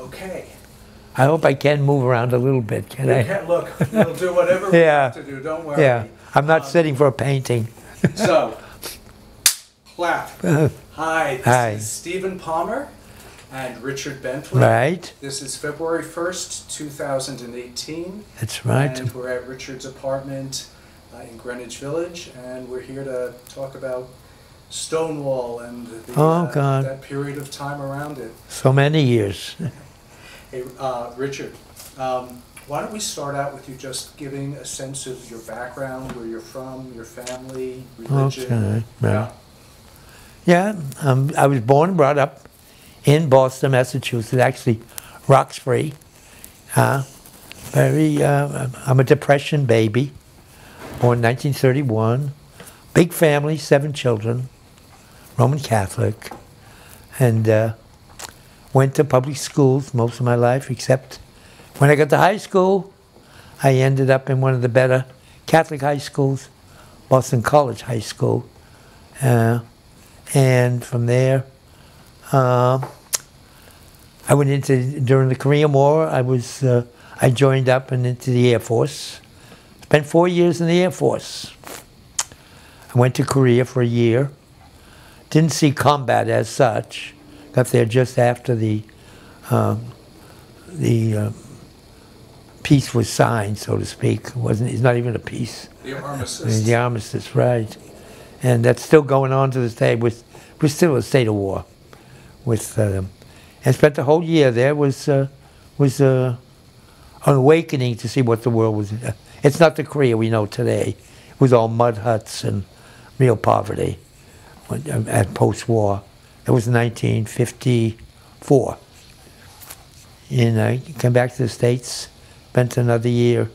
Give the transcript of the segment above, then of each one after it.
Okay. I hope I can move around a little bit, can I? Can, look, we'll do whatever we have to do, don't worry. Yeah, I'm not sitting for a painting. So, clap. Hi, this is Stephen Palmer and Richard Bentley. Right. This is February 1st, 2018. That's right. And we're at Richard's apartment in Greenwich Village, and we're here to talk about Stonewall and the, that period of time around it. So many years. Hey, Richard, why don't we start out with you just giving a sense of your background, where you're from, your family, religion. Okay. Right. Yeah, I was born and brought up in Boston, Massachusetts, actually Roxbury. I'm a Depression baby, born 1931. Big family, 7 children, Roman Catholic, and went to public schools most of my life, except when I got to high school, I ended up in one of the better Catholic high schools, Boston College High School. And from there, I went into, during the Korean War, I joined up and into the Air Force. Spent 4 years in the Air Force. I went to Korea for a year. Didn't see combat as such. Got there just after the peace was signed, so to speak. It's not even a peace. The armistice. The armistice, right. And that's still going on to this day. We're still in a state of war with them. And spent the whole year there. Was an awakening to see what the world was. It's not the Korea we know today. It was all mud huts and real poverty at post-war. It was 1954. And I came back to the States, spent another year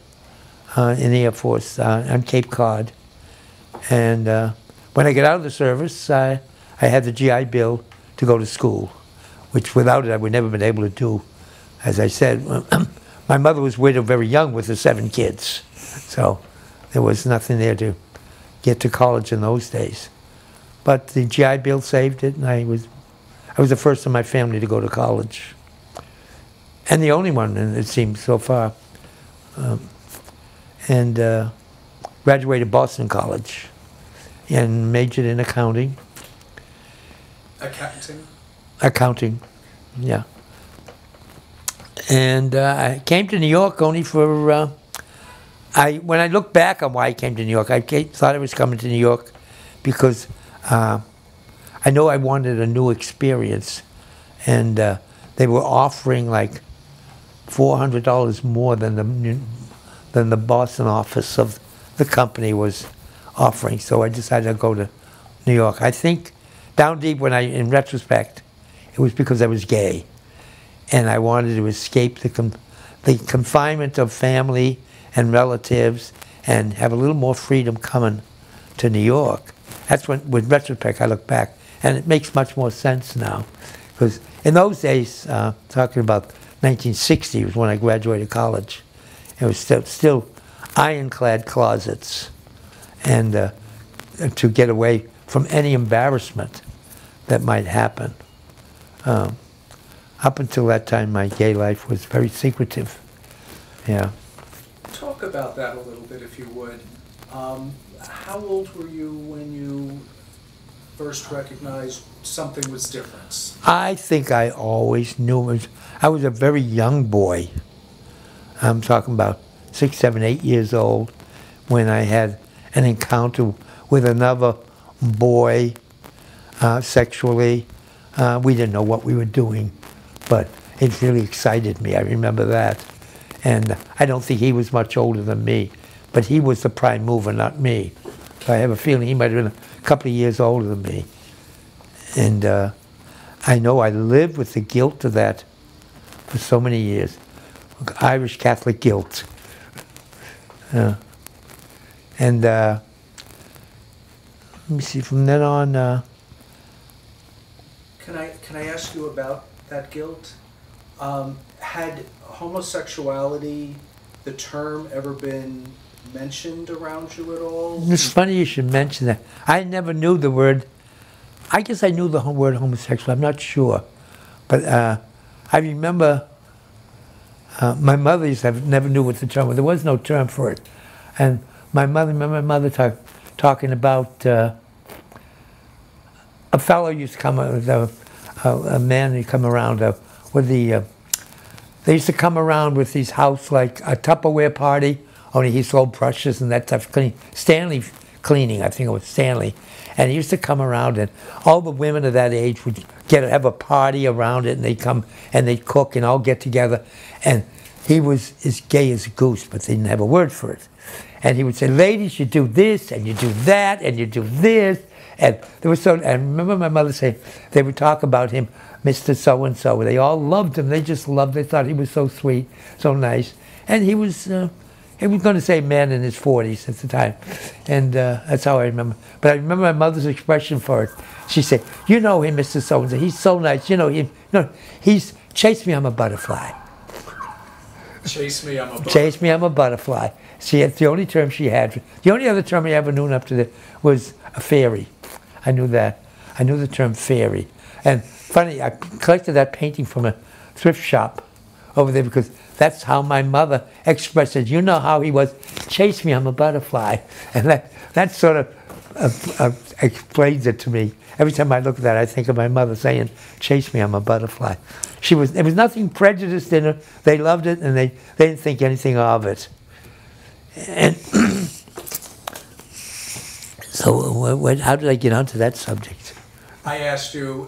in the Air Force on Cape Cod. And when I got out of the service, I had the GI Bill to go to school, which without it I would never have been able to do. As I said, my mother was widowed very young with the 7 kids. So there was nothing there to get to college in those days. But the GI Bill saved it, and I was the first in my family to go to college. And the only one, it seems, so far. And graduated Boston College and majored in accounting. Accounting? Accounting, yeah. And I came to New York only for, when I look back on why I came to New York, I thought I was coming to New York because I know I wanted a new experience, and they were offering like $400 more than the Boston office of the company was offering. So I decided to go to New York. I think down deep, in retrospect, it was because I was gay, and I wanted to escape the confinement of family and relatives and have a little more freedom coming to New York. That's when, with retrospect, I look back, and it makes much more sense now. Because in those days, talking about 1960 was when I graduated college. It was still ironclad closets, and to get away from any embarrassment that might happen. Up until that time, my gay life was very secretive. Yeah. Talk about that a little bit, if you would. How old were you when you first recognized something was different? I think I always knew it. I was a very young boy. I'm talking about 6, 7, 8 years old when I had an encounter with another boy sexually. We didn't know what we were doing, but it really excited me. I remember that. And I don't think he was much older than me, but he was the prime mover, not me. So I have a feeling he might have been a couple of years older than me. And I know I lived with the guilt of that for so many years. Irish Catholic guilt. And let me see, from then on... Can I ask you about that guilt? Had homosexuality, the term, ever been mentioned around you at all? It's funny you should mention that. I never knew the word. I guess I knew the word homosexual. I'm not sure, but I remember My mother used to have, never knew what the term was. There was no term for it. And my mother, remember my mother talking about a fellow used to come, a man who come around with the, they used to come around with these house like a Tupperware party, only he sold brushes and that stuff, Stanley cleaning, I think it was Stanley. And he used to come around and all the women of that age would have a party around it, and they'd come and they'd cook and all get together. And he was as gay as a goose, but they didn't have a word for it. And he would say, ladies, you do this and you do that and you do this. And there was so, I remember my mother saying, they would talk about him, Mr. So-and-so. They all loved him. They just loved him. They thought he was so sweet, so nice. And he was going to say man in his 40s at the time. And that's how I remember. But I remember my mother's expression for it. She said, you know him, Mr. So-and-so. He's so nice. You know him. No, he's, chase me, I'm a butterfly. Chase me, I'm a butterfly. Chase me, I'm a butterfly. She had, the only term she had, the only other term I ever knew up to that was a fairy. I knew that. I knew the term fairy. And funny, I collected that painting from a thrift shop over there because that's how my mother expressed it. You know how he was, chase me, I'm a butterfly. And that sort of explains it to me. Every time I look at that, I think of my mother saying, chase me, I'm a butterfly. She was, there was nothing prejudiced in her. They loved it and they didn't think anything of it. And so how did I get onto that subject? I asked you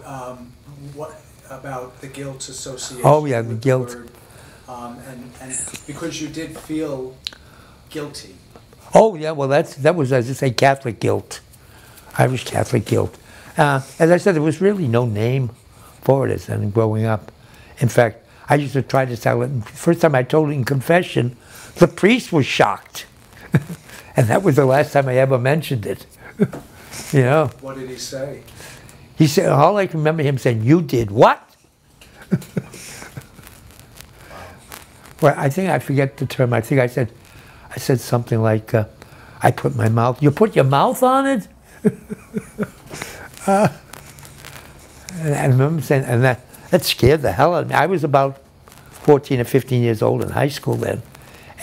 what about the guilt association. Oh yeah, the guilt. Word, and because you did feel guilty. Oh yeah, well that was, as I say, Catholic guilt, Irish Catholic guilt. As I said, there was really no name for it. And growing up, in fact, I used to try to tell it. First time I told it in confession, the priest was shocked, and that was the last time I ever mentioned it. You know. What did he say? He said, all I can remember him saying, you did what? Well, I think I forget the term. I think I said something like, I put my mouth, you put your mouth on it? And I remember saying, and that scared the hell out of me. I was about 14 or 15 years old in high school then,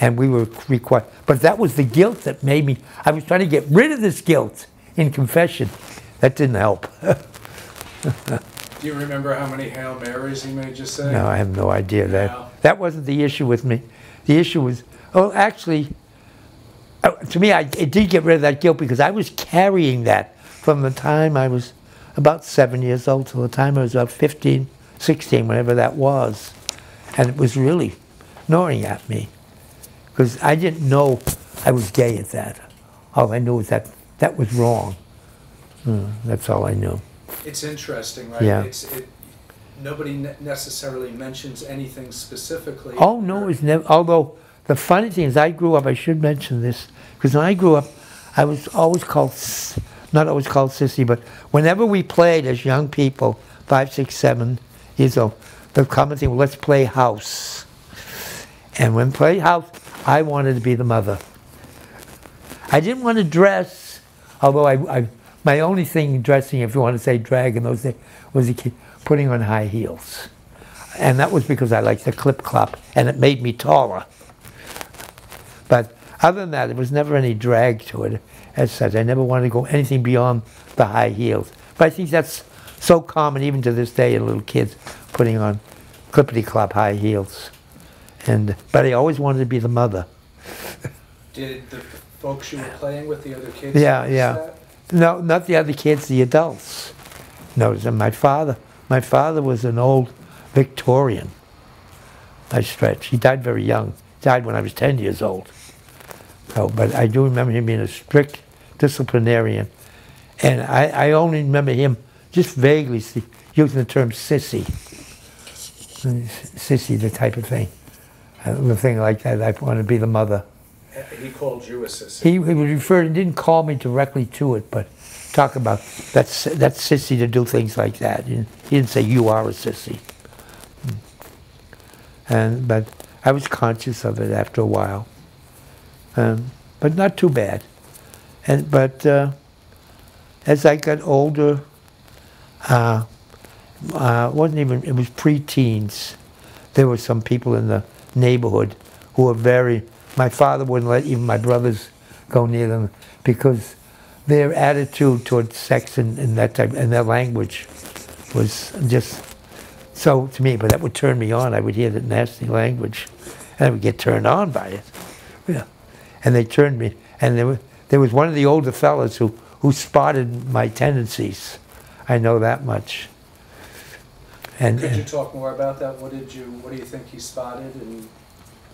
and we were required, but that was the guilt that made me, I was trying to get rid of this guilt in confession. That didn't help. Do you remember how many Hail Marys he made you say? No, I have no idea. That wasn't the issue with me. The issue was, oh, actually, to me, it did get rid of that guilt because I was carrying that from the time I was about 7 years old till the time I was about 15, 16, whenever that was. And it was really gnawing at me because I didn't know I was gay at that. All I knew was that that was wrong. That's all I knew. It's interesting, right? Yeah. Nobody necessarily mentions anything specifically. Oh, no, it's never. Although, the funny thing is, I grew up, I should mention this, because when I grew up, I was always called, not always called sissy, but whenever we played as young people, 5, 6, 7 years old, the common thing was, let's play house. And when play house, I wanted to be the mother. I didn't want to dress, although my only thing dressing, if you want to say drag in those days, was putting on high heels. And that was because I liked the clip-clop, and it made me taller. But other than that, there was never any drag to it as such. I never wanted to go anything beyond the high heels. But I think that's so common even to this day in little kids, putting on clippity-clop high heels. But I always wanted to be the mother. Did the folks you were playing with, the other kids? Yeah, yeah. That? No, not the other kids, the adults. Notice, and my father was an old Victorian, I stretch. He died very young. He died when I was 10 years old. So, but I do remember him being a strict disciplinarian. And I only remember him just vaguely using the term sissy. Sissy, the type of thing. The thing like that, I want to be the mother. He called you a sissy. He would refer, he didn't call me directly to it, but talk about, that's sissy to do things like that. He didn't say, you are a sissy. But I was conscious of it after a while. But not too bad. But as I got older, it was pre-teens. There were some people in the neighborhood who were very, my father wouldn't let even my brothers go near them because their attitude towards sex and that type, and their language was just so to me, but that would turn me on. I would hear that nasty language and I would get turned on by it. Yeah. And they turned me, and there was one of the older fellas who spotted my tendencies. I know that much. And could you talk more about that? What do you think he spotted, and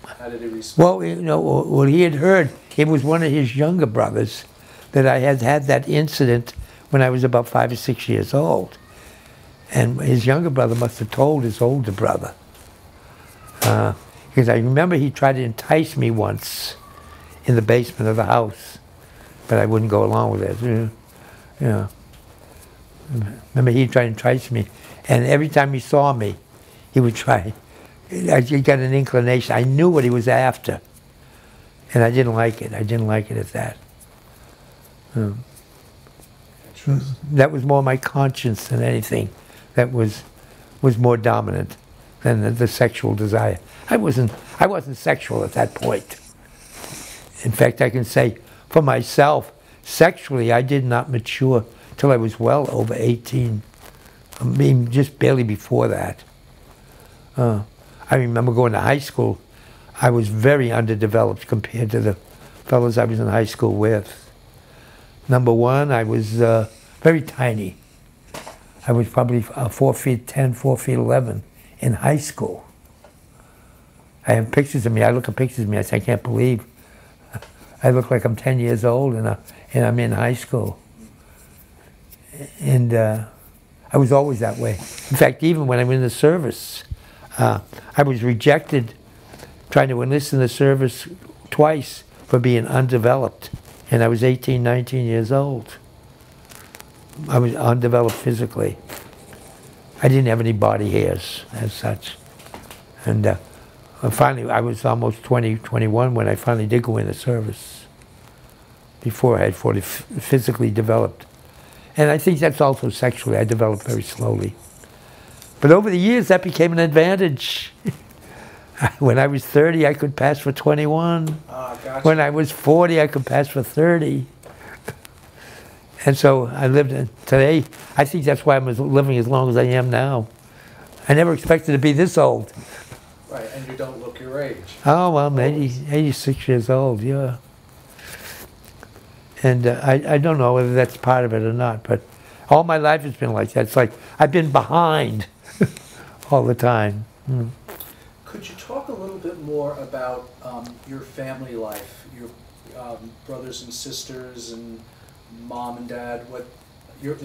how did he respond? Well, you know, what he had heard, it was one of his younger brothers that I had had that incident when I was about 5 or 6 years old. And his younger brother must have told his older brother. Because I remember he tried to entice me once in the basement of the house, but I wouldn't go along with it. You know. Remember he tried to entice me, and every time he saw me, he would try. I got an inclination. I knew what he was after, and I didn't like it. I didn't like it at that. That was more my conscience than anything that was more dominant than the sexual desire. I wasn't sexual at that point. In fact, I can say for myself, sexually I did not mature till I was well over 18. I mean, just barely before that. I remember going to high school. I was very underdeveloped compared to the fellows I was in high school with. Number one, I was very tiny. I was probably 4'10", 4'11" in high school. I have pictures of me. I look at pictures of me. I say, I can't believe I look like I'm 10 years old and I'm in high school. And I was always that way. In fact, even when I was in the service, I was rejected trying to enlist in the service twice for being undeveloped. And I was 18, 19 years old. I was undeveloped physically. I didn't have any body hairs as such. And finally, I was almost 20, 21 when I finally did go into service, before I had physically developed. And I think that's also sexually. I developed very slowly. But over the years, that became an advantage. When I was 30, I could pass for 21. Oh, gotcha. When I was 40, I could pass for 30. And so I lived in, today, I think that's why I'm living as long as I am now. I never expected to be this old. Right, and you don't look your age. Oh, well, I'm 86 years old, yeah. And I don't know whether that's part of it or not, but all my life has been like that. It's like I've been behind all the time. Mm. Could you talk a little bit more about your family life, your brothers and sisters and mom and dad, what your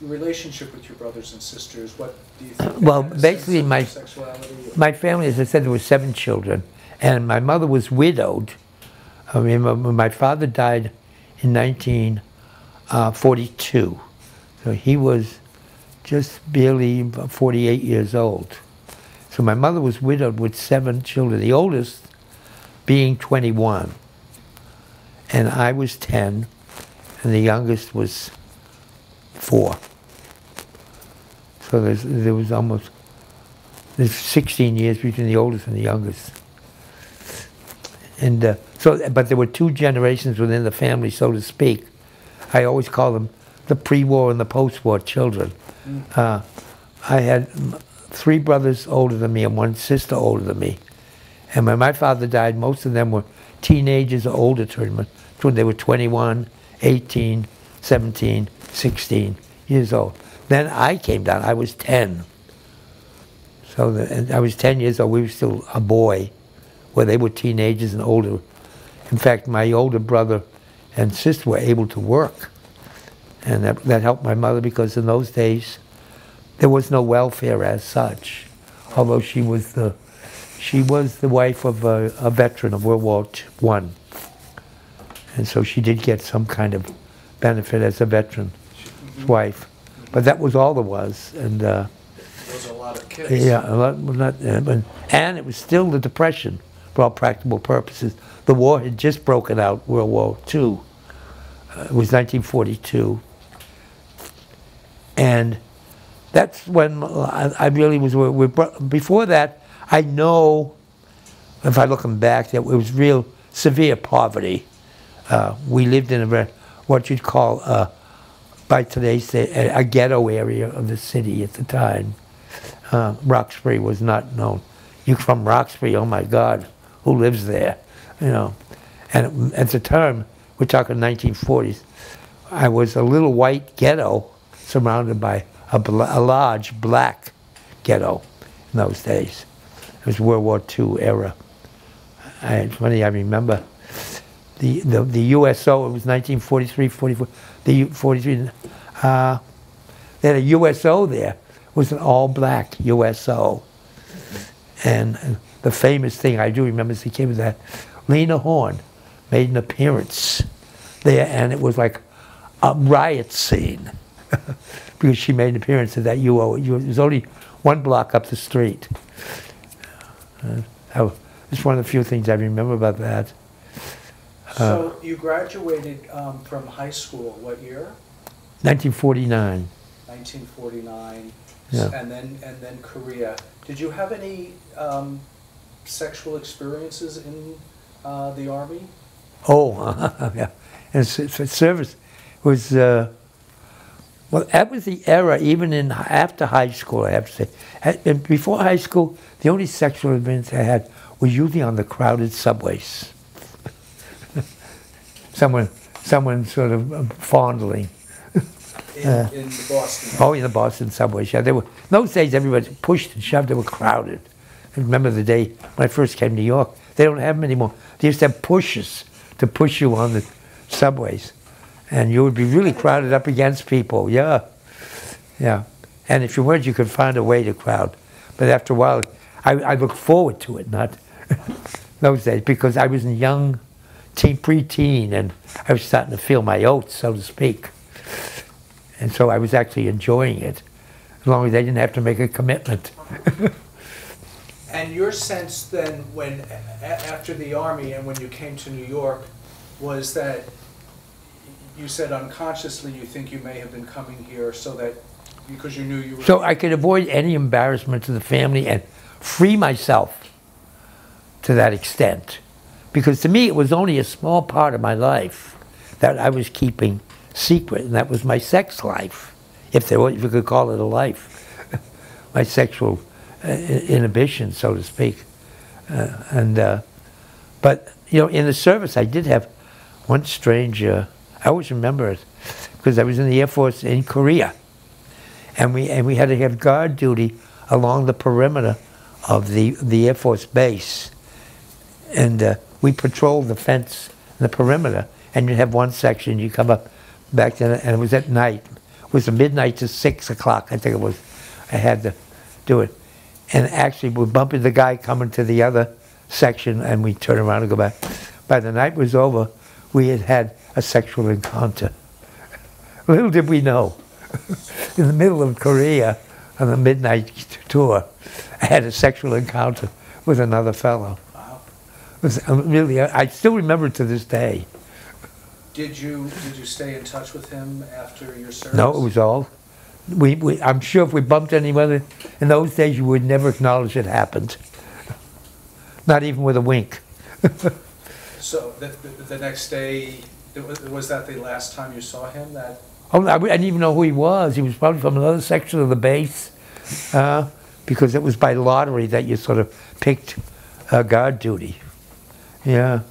relationship with your brothers and sisters, what do you think? Well, basically my family, as I said, there were 7 children, and my mother was widowed. I mean, when my father died in 1942, so he was just barely 48 years old. So my mother was widowed with 7 children, the oldest being 21. And I was 10, and the youngest was 4. So there was almost 16 years between the oldest and the youngest. And but there were 2 generations within the family, so to speak. I always call them the pre-war and the post-war children. I had 3 brothers older than me and 1 sister older than me. And when my father died, most of them were teenagers or older children. They were 21, 18, 17, 16 years old. Then I came down. I was 10. So I was 10 years old. We were still a boy, where they were teenagers and older. In fact, my older brother and sister were able to work. And that helped my mother, because in those days, there was no welfare as such, although she was the wife of a veteran of World War I, and so she did get some kind of benefit as a veteran's wife, but that was all there was. And there was a lot of kids. Yeah, a lot. And it was still the Depression, for all practical purposes. The war had just broken out, World War II. It was 1942, and that's when I really was. Before that, I know if I look back, that it was real severe poverty. We lived in a, what you'd call, by today's day, a ghetto area of the city at the time. Roxbury was not known. You're from Roxbury, oh my God, who lives there? You know, and at the time, we're talking 1940s, I was a little white ghetto surrounded by a large black ghetto in those days. It was World War II era. It's funny, I remember the USO, it was 1943, 44, the 43, they had a USO there. It was an all-black USO. And the famous thing I do remember as he came to that, Lena Horne made an appearance there, and it was like a riot scene because she made an appearance at that UO. It was only one block up the street. It's one of the few things I remember about that. So you graduated from high school, what year? 1949. 1949. Yeah. And then Korea. Did you have any sexual experiences in the Army? Oh, yeah. And service was, well, that was the era, even in after high school, I have to say. And before high school, the only sexual events I had were usually on the crowded subways. someone sort of fondling. In the Boston. Oh, in the Boston subways, yeah. They were, in those days, everybody pushed and shoved. They were crowded. I remember the day when I first came to New York. They don't have them anymore. They used to have pushers to push you on the subways. And you would be really crowded up against people, yeah. Yeah. And if you weren't, you could find a way to crowd. But after a while, I looked forward to it, not those days, because I was a young teen, pre-teen, and I was starting to feel my oats, so to speak. And so I was actually enjoying it, as long as I didn't have to make a commitment. And your sense then, when after the Army and when you came to New York, was that you said unconsciously you think you may have been coming here so that, because you knew you were... So I could avoid any embarrassment to the family and free myself to that extent. Because to me, it was only a small part of my life that I was keeping secret, and that was my sex life, if you could call it a life, my sexual inhibition, so to speak. But you know, in the service, I did have one strange. I always remember it because I was in the Air Force in Korea, and we had to have guard duty along the perimeter of the Air Force base, and we patrolled the fence, the perimeter, and you'd have one section. You come up. Back then, and it was at night. It was midnight to 6 o'clock, I think it was. I had to do it. And actually, we bumped into the guy coming to the other section, and we turned around and go back. By the night was over, we had had a sexual encounter. Little did we know. In the middle of Korea, on the midnight tour, I had a sexual encounter with another fellow. Wow. It was really, I still remember it to this day. Did you stay in touch with him after your service? No, it was all. I'm sure if we bumped anyone in those days, you would never acknowledge it happened. Not even with a wink. So the next day, was that the last time you saw him? That oh, I didn't even know who he was. He was probably from another section of the base, because it was by lottery that you sort of picked guard duty. Yeah.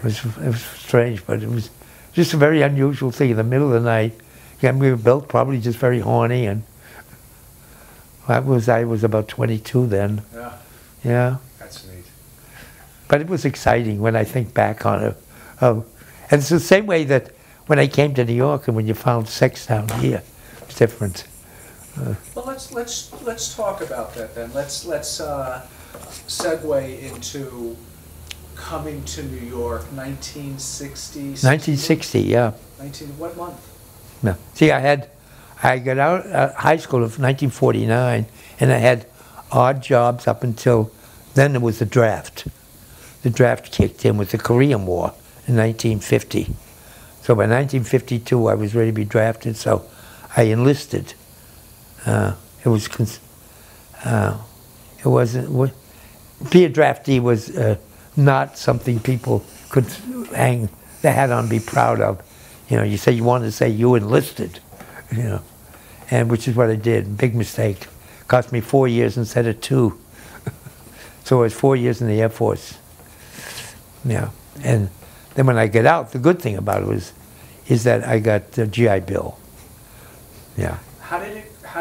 It was strange, but it was just a very unusual thing in the middle of the night. And we were both probably just very horny, and I was about 22 then. Yeah. Yeah. That's neat. But it was exciting when I think back on it. And it's the same way that when I came to New York and when you found sex down here, it's different. Well, let's talk about that then. Let's segue into. Coming to New York, 1960. 1960, yeah. What month? No. See, I got out of high school of 1949, and I had odd jobs up until then. There was the draft. The draft kicked in with the Korean War in 1950. So by 1952, I was ready to be drafted. So I enlisted. It was. It wasn't. be a draftee was not something people could hang their hat on, be proud of. You know, you say you wanted to say you enlisted, you know, and which is what I did. Big mistake. Cost me 4 years instead of 2. So I was 4 years in the Air Force. Yeah, and then when I got out, the good thing about it was, is that I got the GI Bill. Yeah. How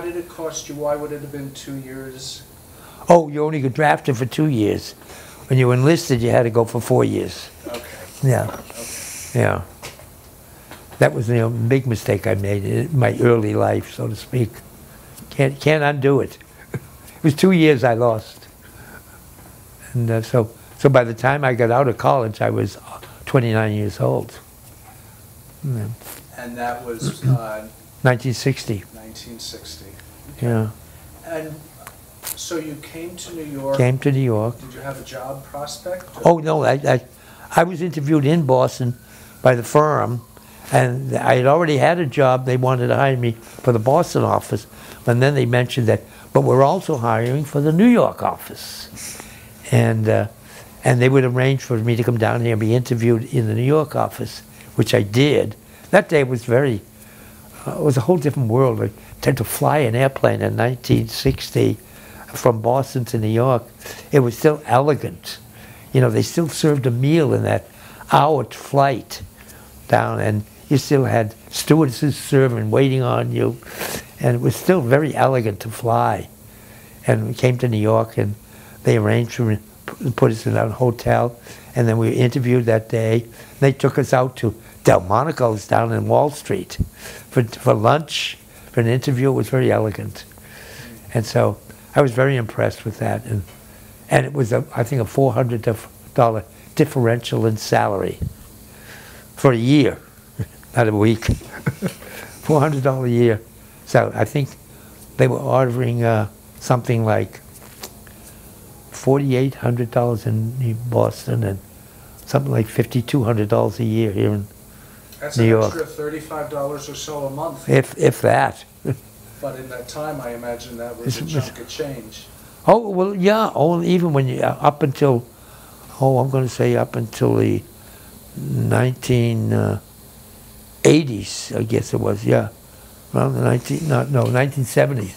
did it cost you? Why would it have been 2 years? Oh, you only got drafted for 2 years. When you enlisted, you had to go for 4 years. Okay. Yeah. Okay. Yeah. That was the big mistake I made in my early life, so to speak. Can't undo it. It was 2 years I lost. And so by the time I got out of college, I was 29 years old. Yeah. And that was 1960. 1960. Okay. Yeah. And so you came to New York. Came to New York. Did you have a job prospect? Or? Oh no, I was interviewed in Boston by the firm. And I had already had a job. They wanted to hire me for the Boston office, and then they mentioned that, but we're also hiring for the New York office, and they would arrange for me to come down here and be interviewed in the New York office, which I did. That day was very, it was a whole different world. I had to fly an airplane in 1960 from Boston to New York. It was still elegant, you know. They still served a meal in that hour flight down, and you still had stewardesses serving, waiting on you, and it was still very elegant to fly. And we came to New York, and they arranged for me, put us in a hotel, and then we were interviewed that day. They took us out to Delmonico's down in Wall Street for lunch, for an interview. It was very elegant, and so I was very impressed with that. And it was, I think, a $400 differential in salary for a year. Not a week. $400 a year. So I think they were ordering something like $4,800 in Boston and something like $5,200 a year here in New York. That's an extra $35 or so a month. If that. But in that time, I imagine that was a chunk of change. Oh, well, yeah. Oh, even when you, up until, oh, I'm going to say up until the 1980s, I guess it was, yeah, around the 1970s.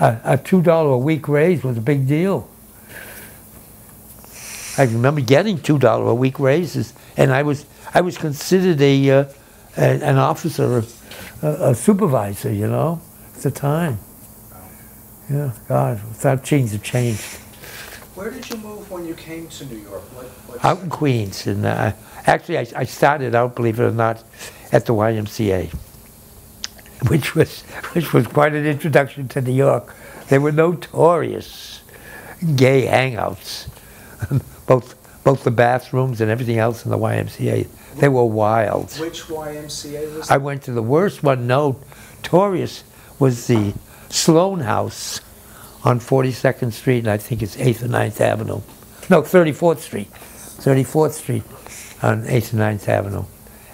A $2 a week raise was a big deal. I remember getting $2 a week raises, and I was considered an officer, a supervisor, you know, at the time. Yeah, God, without change, the change. Where did you move when you came to New York? What out in Queens, and actually I started out, believe it or not, at the YMCA, which was quite an introduction to New York. There were notorious gay hangouts, both the bathrooms and everything else in the YMCA. They were wild. Which YMCA was it? I went to the worst one. Notorious was the Sloan House on 42nd Street, and I think it's 8th and 9th Avenue. No, 34th Street. 34th Street on 8th and 9th Avenue,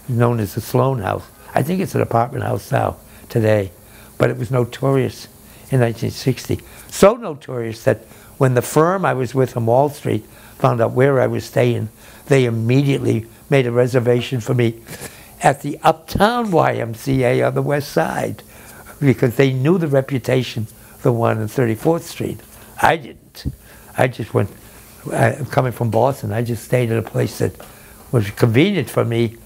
known as the Sloan House. I think it's an apartment house now, today. But it was notorious in 1960. So notorious that when the firm I was with on Wall Street found out where I was staying, they immediately made a reservation for me at the Uptown YMCA on the West Side, because they knew the reputation, the one on 34th Street. I didn't. I just went, coming from Boston, I just stayed at a place that was convenient for me,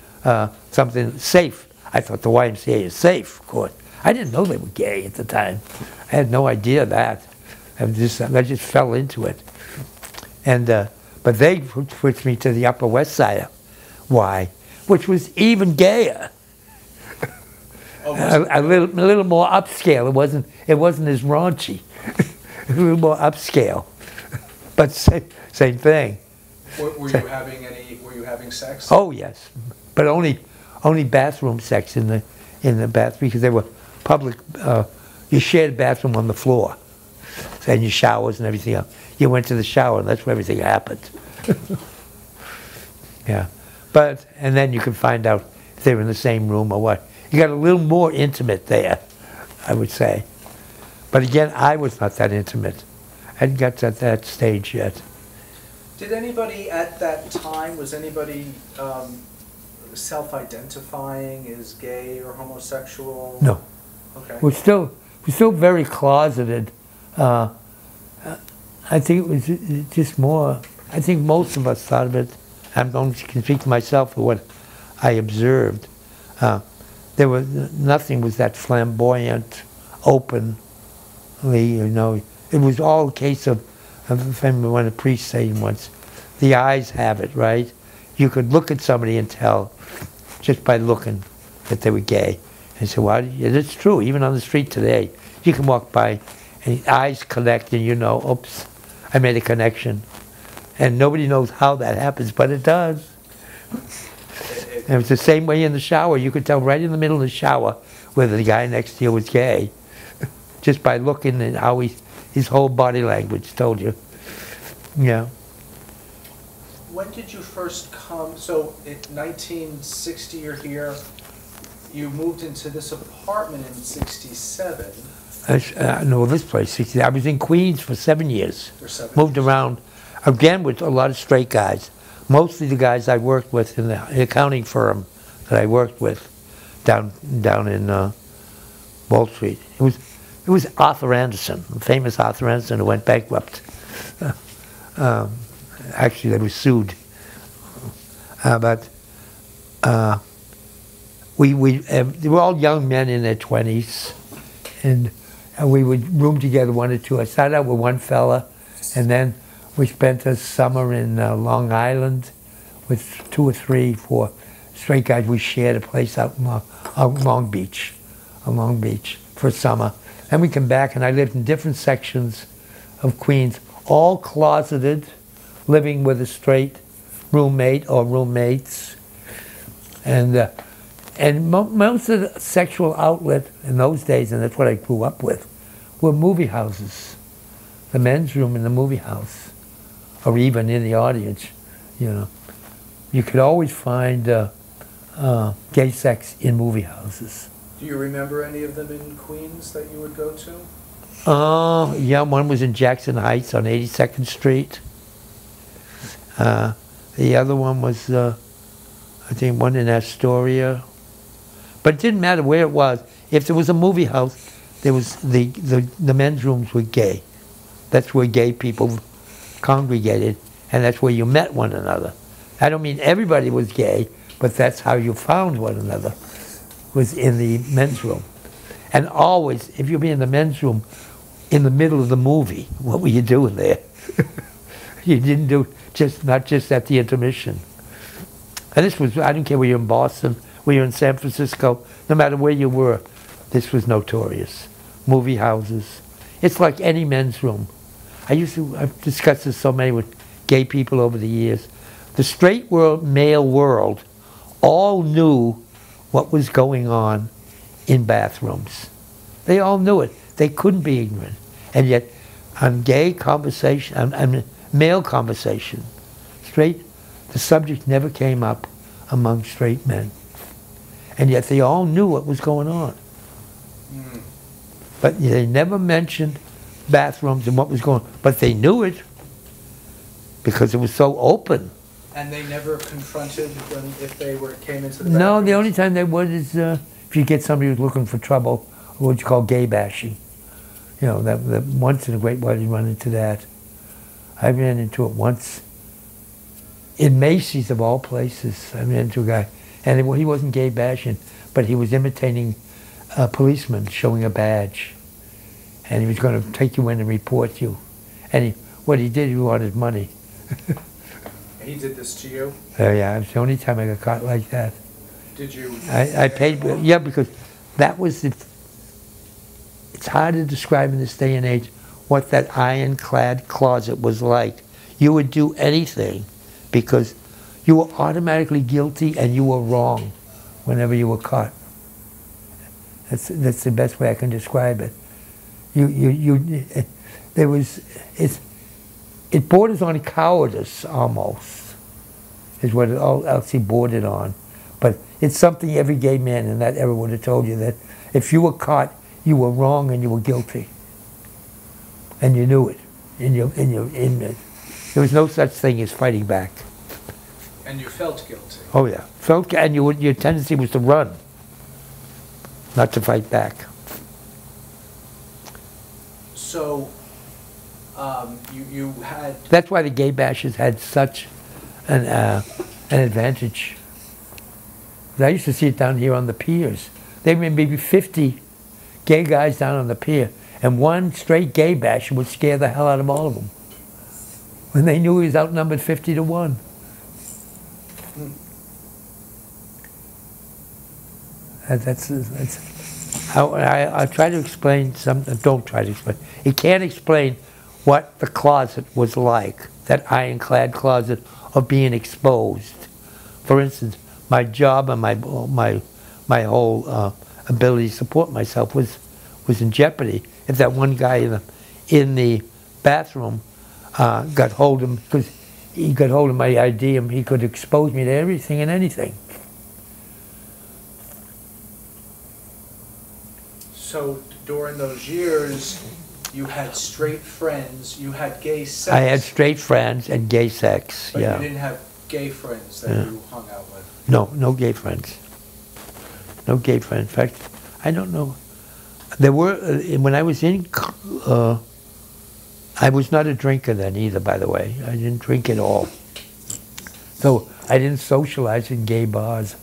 something safe. I thought the YMCA is safe, of course. I didn't know they were gay at the time. I had no idea of that. I just fell into it. And but they switched me to the Upper West Side Y, which was even gayer. A little more upscale. It wasn't as raunchy. A little more upscale, but same thing. Were you having sex? Oh yes, but only bathroom sex in the bathroom, because they were public. You shared a bathroom on the floor, and your showers and everything else. You went to the shower, and that's where everything happened. Yeah, and then you could find out if they were in the same room or what. You got a little more intimate there, I would say. But again, I was not that intimate. I hadn't got to that stage yet. Did anybody at that time, was anybody self-identifying as gay or homosexual? No. Okay. We're still very closeted. I think it was just more, I think most of us thought of it, I only can speak for myself for what I observed. There was, nothing was that flamboyant, openly, you know. It was all a case of, when a priest saying once, the eyes have it, right? You could look at somebody and tell, just by looking, that they were gay. And so, well, it's true, even on the street today. You can walk by, and eyes connect, and you know, oops, I made a connection. And nobody knows how that happens, but it does. And it's the same way in the shower. You could tell right in the middle of the shower whether the guy next to you was gay, just by looking at how he, his whole body language told you. Yeah. When did you first come? So in 1960, you're here. You moved into this apartment in 67. No, this place, 60. I was in Queens for 7 years. Moved around, again, with a lot of straight guys. Mostly the guys I worked with in the accounting firm that I worked with down in Wall Street. It was Arthur Anderson, the famous Arthur Anderson, who went bankrupt. Actually, they were sued. They were all young men in their 20s, and we would room together, one or two. I started out with one fella, and then we spent a summer in Long Island with 2 or 3, 4 straight guys. We shared a place out in Long Beach for summer. Then we come back, and I lived in different sections of Queens, all closeted, living with a straight roommate or roommates. And most of the sexual outlet in those days, and that's what I grew up with, were movie houses. The men's room in the movie house, or even in the audience, you know. You could always find gay sex in movie houses. Do you remember any of them in Queens that you would go to? Yeah, one was in Jackson Heights on 82nd Street. The other one was, I think, one in Astoria. But it didn't matter where it was. If there was a movie house, there was the men's rooms were gay. That's where gay people congregated, and that's where you met one another. I don't mean everybody was gay, but that's how you found one another, was in the men's room. And always, if you'd be in the men's room in the middle of the movie, what were you doing there? You didn't do not just at the intermission. And this was, I didn't care whether you were in Boston, whether you were in San Francisco, no matter where you were, this was notorious. Movie houses. It's like any men's room. I've discussed this so many with gay people over the years. The straight world, male world, all knew what was going on in bathrooms. They all knew it. They couldn't be ignorant. And yet, on gay conversation, on male conversation, the subject never came up among straight men. And yet they all knew what was going on. Mm. But they never mentioned bathrooms and what was going on. But they knew it because it was so open. And they never confronted if they came into the bathrooms? No, the only time they would is if you get somebody who's looking for trouble, or what you call gay bashing. You know, that once in a great while you run into that. I ran into it once in Macy's, of all places. I ran into a guy, and he wasn't gay bashing, but he was imitating a policeman showing a badge, and he was going to take you in and report you. And what he did, he wanted money. He did this to you? Yeah, it's the only time I got caught like that. Did you? I paid, yeah, because that was the, it's hard to describe in this day and age what that ironclad closet was like. You would do anything because you were automatically guilty and you were wrong whenever you were caught. That's the best way I can describe it. It borders on cowardice almost, is what it all actually bordered on. But it's something every gay man in that era would have told you, that if you were caught, you were wrong and you were guilty, and you knew it in your There was no such thing as fighting back. And you felt guilty. Oh yeah, felt, and you would, your tendency was to run, not to fight back. So you had. That's why the gay bashers had such an advantage. I used to see it down here on the piers. There may be 50 gay guys down on the pier, and one straight gay basher would scare the hell out of all of them. When they knew he was outnumbered 50 to 1. That's how I try to explain some. Don't try to explain. It can't explain what the closet was like. That ironclad closet of being exposed. For instance, my job and my whole ability to support myself was in jeopardy if that one guy in the bathroom got hold of him, because he got hold of my ID and he could expose me to everything and anything. So during those years, you had straight friends, you had gay sex. I had straight friends and gay sex. But yeah. You didn't have gay friends that you hung out with. No, no gay friends. No gay friends. In fact, I don't know. There were, when I was in, I was not a drinker then either, by the way. I didn't drink at all. So I didn't socialize in gay bars.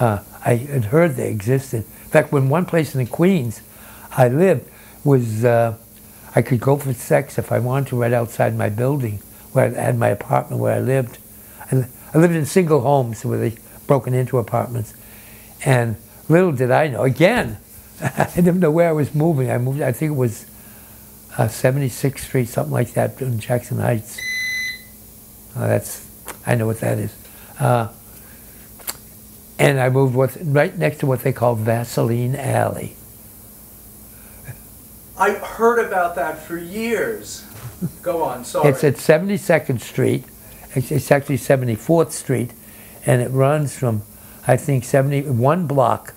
I had heard they existed. In fact, when one place in the Queens I lived was, I could go for sex if I wanted to right outside my building, where I had my apartment where I lived. I lived in single homes where they broken into apartments. And little did I know, again, I didn't know where I was moving. I moved, I think it was 76th Street, something like that, in Jackson Heights. That's, I know what that is. And I moved right next to what they call Vaseline Alley. I heard about that for years. Go on, sorry. It's at 72nd Street. It's actually 74th Street, and it runs from, I think, 71 block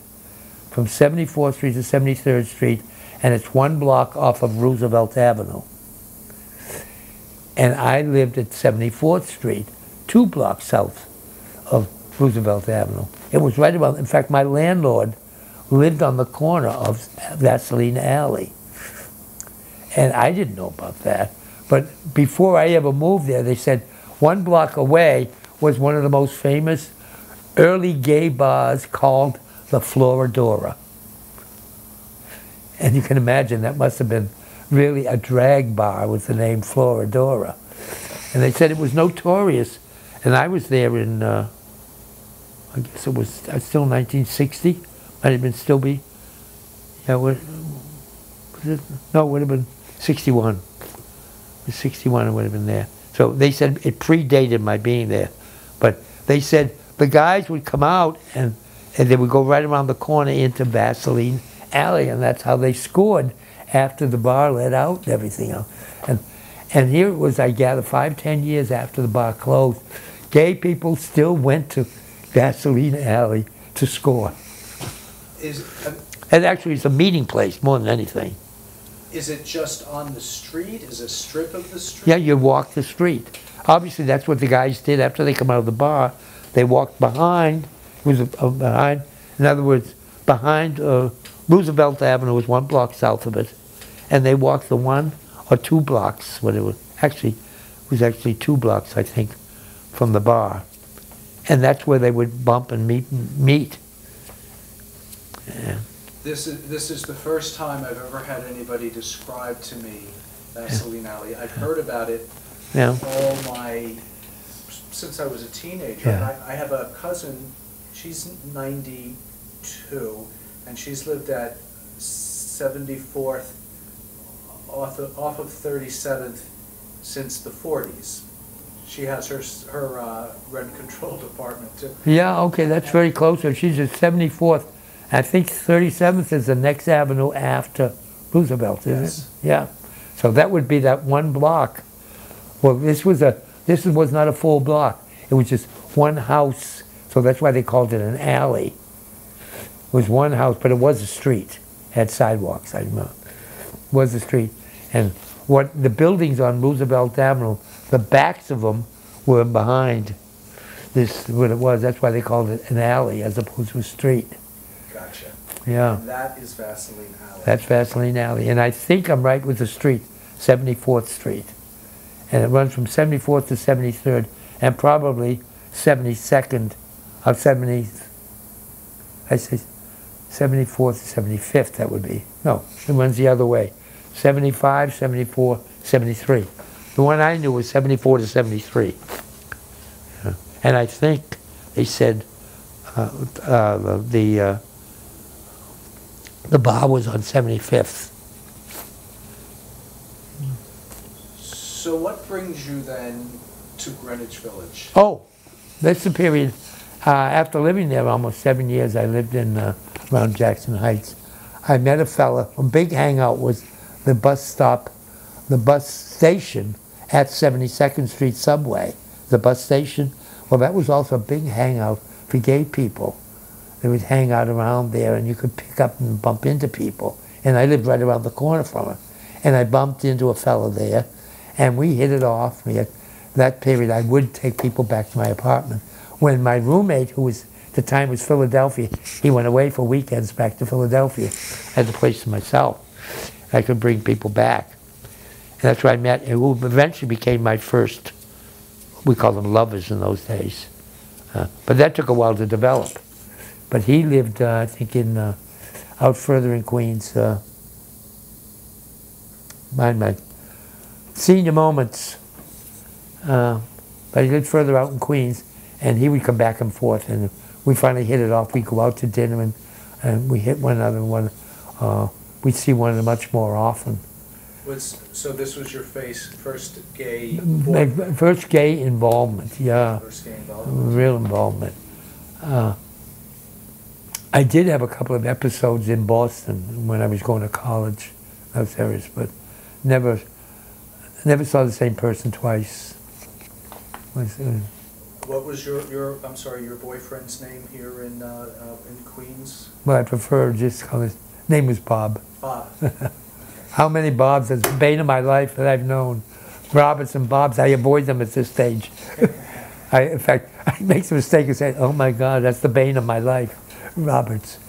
from 74th Street to 73rd Street, and it's one block off of Roosevelt Avenue. And I lived at 74th Street, 2 blocks south of Roosevelt Avenue. It was right about, in fact, my landlord lived on the corner of Vaseline Alley. And I didn't know about that. But before I ever moved there, they said, one block away was one of the most famous early gay bars called the Floradora. And you can imagine that must have been really a drag bar with the name Floradora. And they said it was notorious. And I was there in, I guess it was still 1960. Might have been still be, yeah, no, it would have been 61. It was 61, it would have been there. So they said it predated my being there. But they said the guys would come out and they would go right around the corner into Vaseline Alley, and that's how they scored after the bar let out and everything else. And here it was, I gather, 5, 10 years after the bar closed, gay people still went to Vaseline Alley to score. And actually it's a meeting place more than anything. Is it just on the street? Is it a strip of the street? Yeah, you walk the street. Obviously, that's what the guys did after they come out of the bar. They walked behind. It was behind. In other words, behind Roosevelt Avenue was one block south of it, and they walked the 1 or 2 blocks. What it was actually 2 blocks, I think, from the bar, and that's where they would bump and meet. Yeah. This is the first time I've ever had anybody describe to me Vaseline Alley. I've heard about it since I was a teenager. Yeah. I have a cousin, she's 92, and she's lived at 74th, off of 37th, since the 40s. She has her rent controlled apartment too. Yeah, okay, that's very close. So she's at 74th. I think 37th is the next avenue after Roosevelt, isn't it? Yeah. So that would be that one block. Well, this was not a full block. It was just one house. So that's why they called it an alley. It was one house, but it was a street. It had sidewalks, I remember. It was a street. And what the buildings on Roosevelt Avenue, the backs of them were behind this, what it was. That's why they called it an alley as opposed to a street. Gotcha. Yeah. And that is Vaseline Alley. That's Vaseline Alley. And I think I'm right with the street, 74th Street. And it runs from 74th to 73rd and probably 72nd or 70, I say 74th to 75th, that would be. No, it runs the other way. 75, 74, 73. The one I knew was 74 to 73. Yeah. And I think they said the bar was on 75th. So what brings you then to Greenwich Village? Oh, that's the period. After living there almost 7 years, I lived in around Jackson Heights. I met a fella. A big hangout was the bus stop, the bus station at 72nd Street Subway. The bus station, well, that was also a big hangout for gay people. They would hang out around there, and you could pick up and bump into people. And I lived right around the corner from it. And I bumped into a fella there, and we hit it off. At that period, I would take people back to my apartment. When my roommate, who was at the time was Philadelphia, he went away for weekends back to Philadelphia. I had the place to myself. I could bring people back. And that's where I met, who eventually became my first, we called them lovers in those days. But that took a while to develop. But he lived, I think, in out further in Queens. My senior moments. But he lived further out in Queens, and he would come back and forth. And we finally hit it off. We'd go out to dinner, and we hit one another. We'd see one another much more often. So this was your first gay involvement? First gay involvement, yeah. First gay involvement. Real involvement. I did have a couple of episodes in Boston when I was going to college. I was serious, but never saw the same person twice. What was your I'm sorry, your boyfriend's name here in Queens? Well, I prefer just call his name was Bob. Bob. How many Bobs? It's the bane of my life that I've known. Roberts and Bobs, I avoid them at this stage. In fact, I make the mistake of saying, oh my God, that's the bane of my life, Roberts.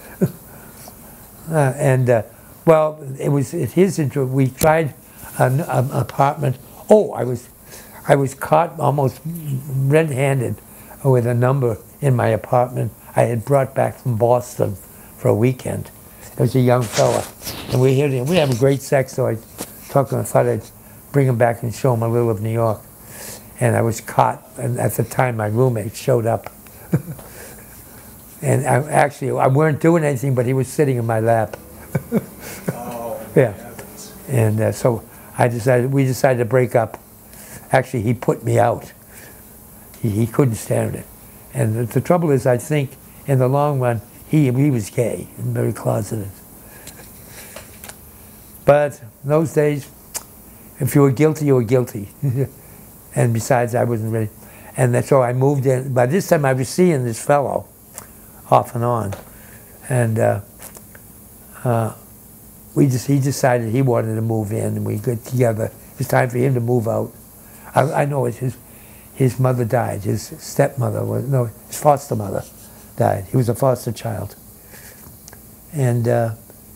Well, it was at his intro, we tried an apartment. Oh, I was caught almost red-handed with a number in my apartment I had brought back from Boston for a weekend. It was a young fella, and we hit him. We had great sex, so I talked to him. I thought I'd bring him back and show him a little of New York. And I was caught, and at the time my roommate showed up. And I weren't doing anything, but he was sitting in my lap. Oh, yeah. Heavens. And so we decided to break up. Actually, he put me out. He couldn't stand it. And the trouble is, I think, in the long run, he was gay and very closeted. But in those days, if you were guilty, you were guilty. And besides, I wasn't ready. And so I moved in. By this time, I was seeing this fellow off and on. And he decided he wanted to move in, and we got together. It was time for him to move out. I know it's his mother died. His stepmother was, no, his foster mother died. He was a foster child. And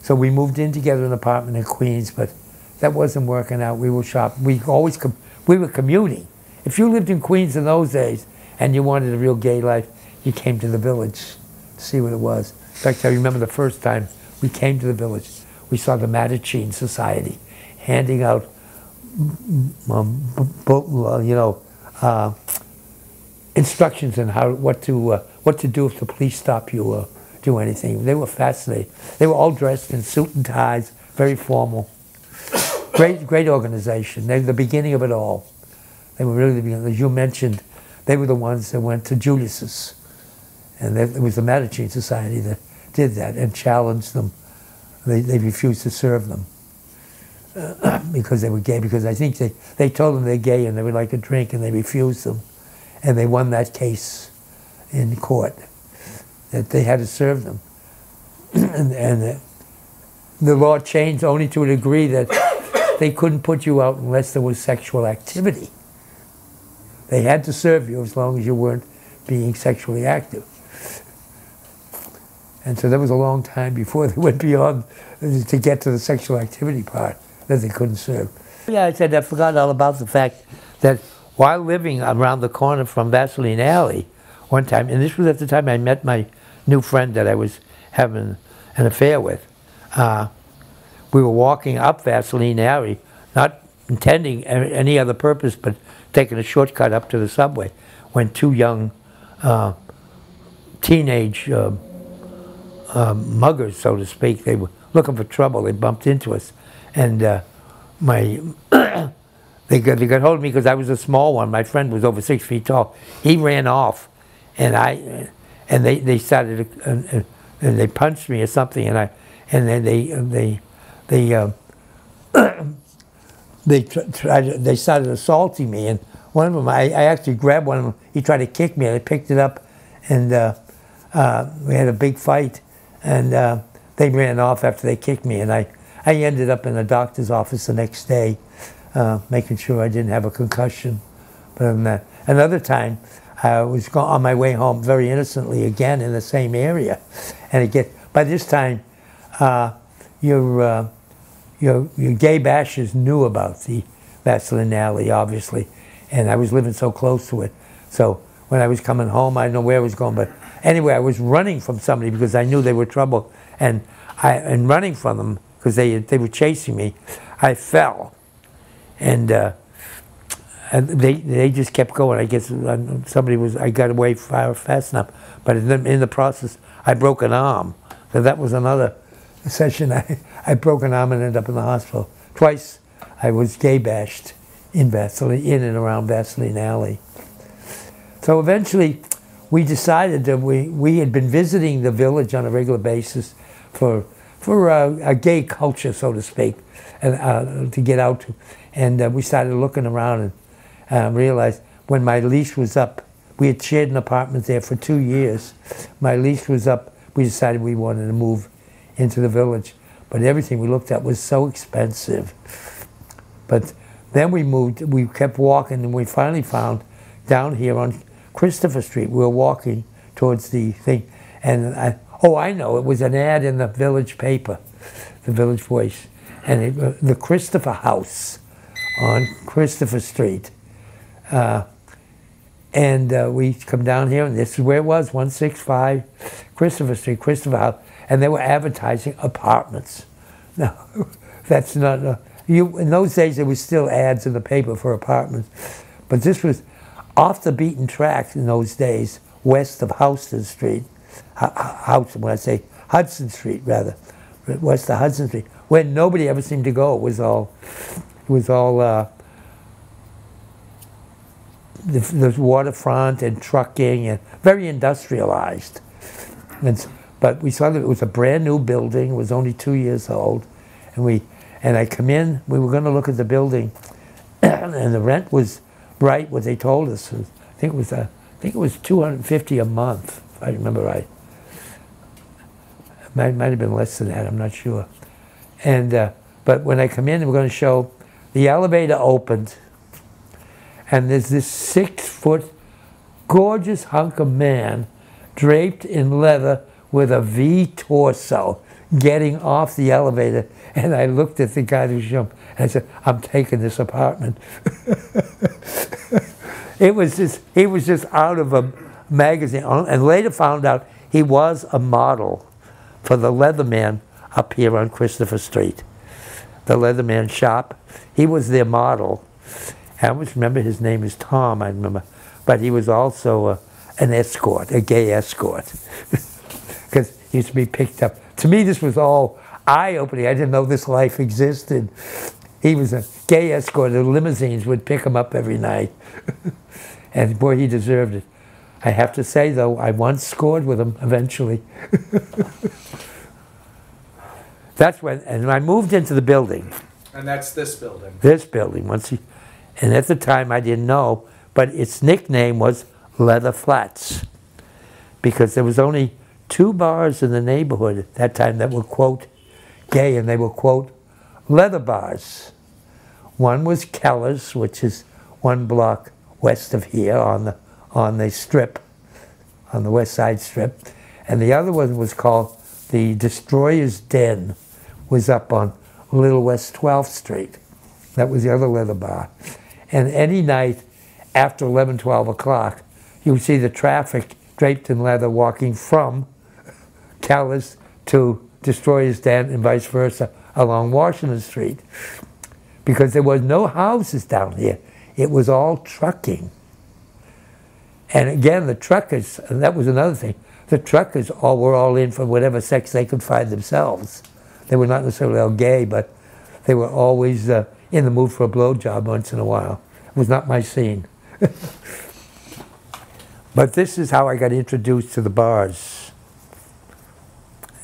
so we moved in together in an apartment in Queens, but that wasn't working out. We were shopping. We were commuting. If you lived in Queens in those days and you wanted a real gay life, you came to the Village to see what it was. In fact, I remember the first time we came to the Village, we saw the Mattachine Society handing out instructions on what to do if the police stop you or do anything. They were fascinating. They were all dressed in suit and ties, very formal. Great organization. They were the beginning of it all. They were really the beginning. As you mentioned, they were the ones that went to Julius's, and it was the Mattachine Society that did that and challenged them. They refused to serve them. Because they were gay, because I think they told them they're gay and they would like to drink, and they refused them. And they won that case in court, that they had to serve them. and the law changed only to a degree that They couldn't put you out unless there was sexual activity. They had to serve you as long as you weren't being sexually active. And so that was a long time before they went beyond to get to the sexual activity part that they couldn't serve. Yeah, I said I forgot all about the fact that while living around the corner from Vaseline Alley one time, and this was at the time I met my new friend that I was having an affair with, we were walking up Vaseline Alley, not intending any other purpose but taking a shortcut up to the subway, when two young teenage muggers, so to speak, they were looking for trouble. They bumped into us, and they got hold of me because I was a small one. My friend was over 6 feet tall. He ran off, and they started and they punched me or something, and then they started assaulting me. And one of them, I actually grabbed one of them. He tried to kick me, and I picked it up, and we had a big fight. And they ran off after they kicked me, and I ended up in a doctor's office the next day, making sure I didn't have a concussion. But another time, I was on my way home very innocently again in the same area, and by this time, your gay bashers knew about the Vaseline Alley, obviously, and I was living so close to it. So when I was coming home, I didn't know where I was going, but anyway, I was running from somebody because I knew they were trouble, and running from them because they were chasing me, I fell, and they just kept going. I guess somebody was, I got away fast enough, but in the process, I broke an arm. So that was another session. I broke an arm and ended up in the hospital twice. I was gay bashed in Vaseline, in and around Vaseline Alley. So eventually, we decided that we had been visiting the village on a regular basis for a gay culture, so to speak, and to get out to. And we started looking around and realized when my lease was up, we had shared an apartment there for 2 years. My lease was up. We decided we wanted to move into the village, but everything we looked at was so expensive. But then we moved. We kept walking, and we finally found down here on Christopher Street. We were walking towards the thing, and I know, it was an ad in the village paper, the Village Voice, and the Christopher House on Christopher Street. We come down here, and this is where it was, 165 Christopher Street, Christopher House, and they were advertising apartments. Now, that's not, in those days there was still ads in the paper for apartments, but this was off the beaten track in those days, west of Houston Street, Hudson Street rather, west of Hudson Street, where nobody ever seemed to go. It was all the waterfront and trucking and very industrialized. But we saw that it was a brand new building. It was only 2 years old, and I come in. We were going to look at the building, and the rent was right, what they told us. I think it was $250 a month, if I remember right. It might have been less than that, I'm not sure. And but when I come in, we're going to show the elevator opened, and there's this 6-foot gorgeous hunk of man draped in leather with a V torso getting off the elevator. And I looked at the guy who jumped, and I said, "I'm taking this apartment." He was just out of a magazine, and later found out he was a model for the Leatherman up here on Christopher Street, the Leatherman shop. He was their model. I always remember his name is Tom, I remember, but he was also an escort, a gay escort, because he used to be picked up. To me, this was all eye-opening. I didn't know this life existed. He was a gay escort. The limousines would pick him up every night. And boy, he deserved it. I have to say, though, I once scored with him eventually. That's when, and I moved into the building. And that's this building. This building. And at the time, I didn't know, but its nickname was Leather Flats, because there was only 2 bars in the neighborhood at that time that were, quote, gay, and they were, quote, leather bars. One was Kellers, which is one block west of here on the strip, on the West Side Strip, and the other one was called the Destroyer's Den, was up on Little West 12th Street. That was the other leather bar. And any night after 11, 12 o'clock, you would see the traffic draped in leather walking from Kellers to Destroyer's Den and vice versa along Washington Street, because there was no houses down here. It was all trucking. And again, the truckers, and that was another thing, the truckers all were all in for whatever sex they could find themselves. They were not necessarily all gay, but they were always in the mood for a blowjob once in a while. It was not my scene. But this is how I got introduced to the bars.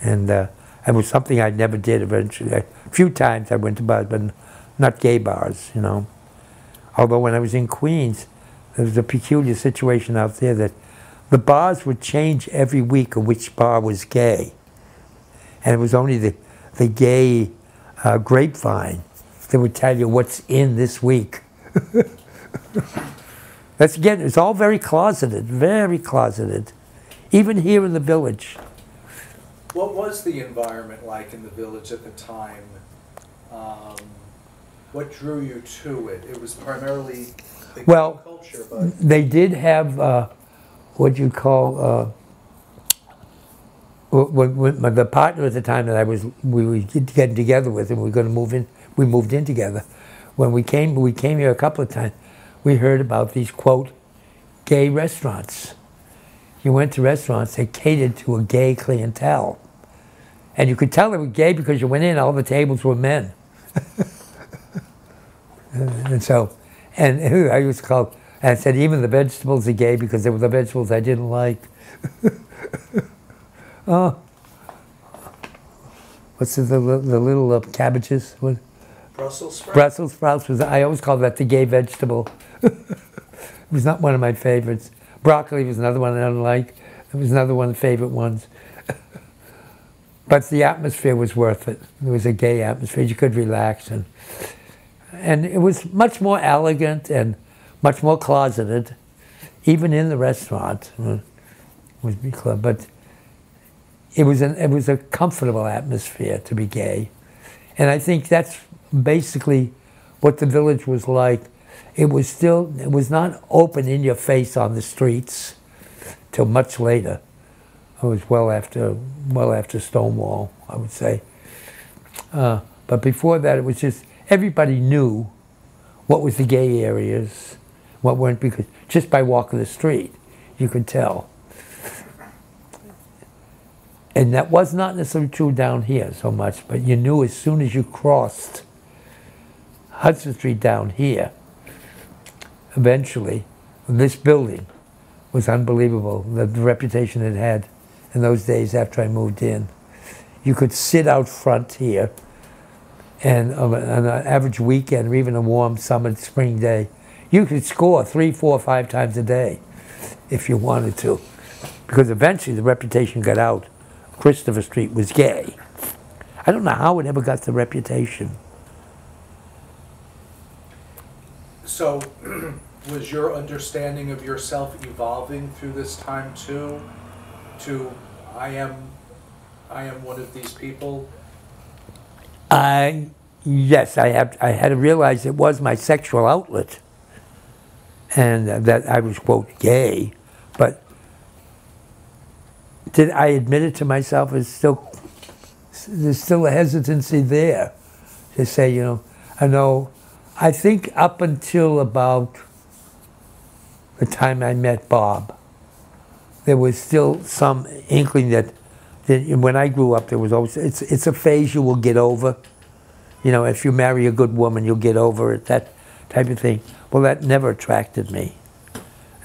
And it was something I never did eventually. A few times I went to bars, but not gay bars, you know. Although when I was in Queens, there was a peculiar situation out there that the bars would change every week of which bar was gay. And it was only the gay grapevine that would tell you what's in this week. That's again, it's all very closeted, very closeted. Even here in the village. What was the environment like in the village at the time? What drew you to it? It was primarily the culture, but they did have what you call when the partner at the time that I was we were getting together with, and we were going to move in. We moved in together. When we came here a couple of times. We heard about these quote gay restaurants. You went to restaurants; they catered to a gay clientele, and you could tell they were gay because you went in. All the tables were men. And so, and I used to call, and I said, even the vegetables are gay because they were the vegetables I didn't like. Oh, what's the little cabbages? What? Brussels sprouts. Brussels sprouts was, I always called that the gay vegetable. It was not one of my favorites. Broccoli was another one I didn't like. It was another one of the favorite ones. But the atmosphere was worth it. It was a gay atmosphere. You could relax and. And it was much more elegant and much more closeted, even in the restaurant. But it was a comfortable atmosphere to be gay. And I think that's basically what the village was like. It was not open in your face on the streets till much later. It was well after Stonewall, I would say. But before that, it was just everybody knew what was the gay areas, what weren't, because just by walking the street, you could tell. And that was not necessarily true down here so much, but you knew as soon as you crossed Hudson Street down here, eventually, this building was unbelievable, the reputation it had in those days after I moved in. You could sit out front here, and on an average weekend, or even a warm summer, spring day, you could score 3, 4, 5 times a day if you wanted to. Because eventually the reputation got out. Christopher Street was gay. I don't know how it ever got the reputation. So was your understanding of yourself evolving through this time too? To I am one of these people? Yes, I had to realize it was my sexual outlet and that I was, quote, gay. But did I admit it to myself? There's still a hesitancy there to say, you know, I know, I think up until about the time I met Bob, there was still some inkling that when I grew up, there was always, it's a phase you will get over. You know, if you marry a good woman, you'll get over it, that type of thing. Well, that never attracted me.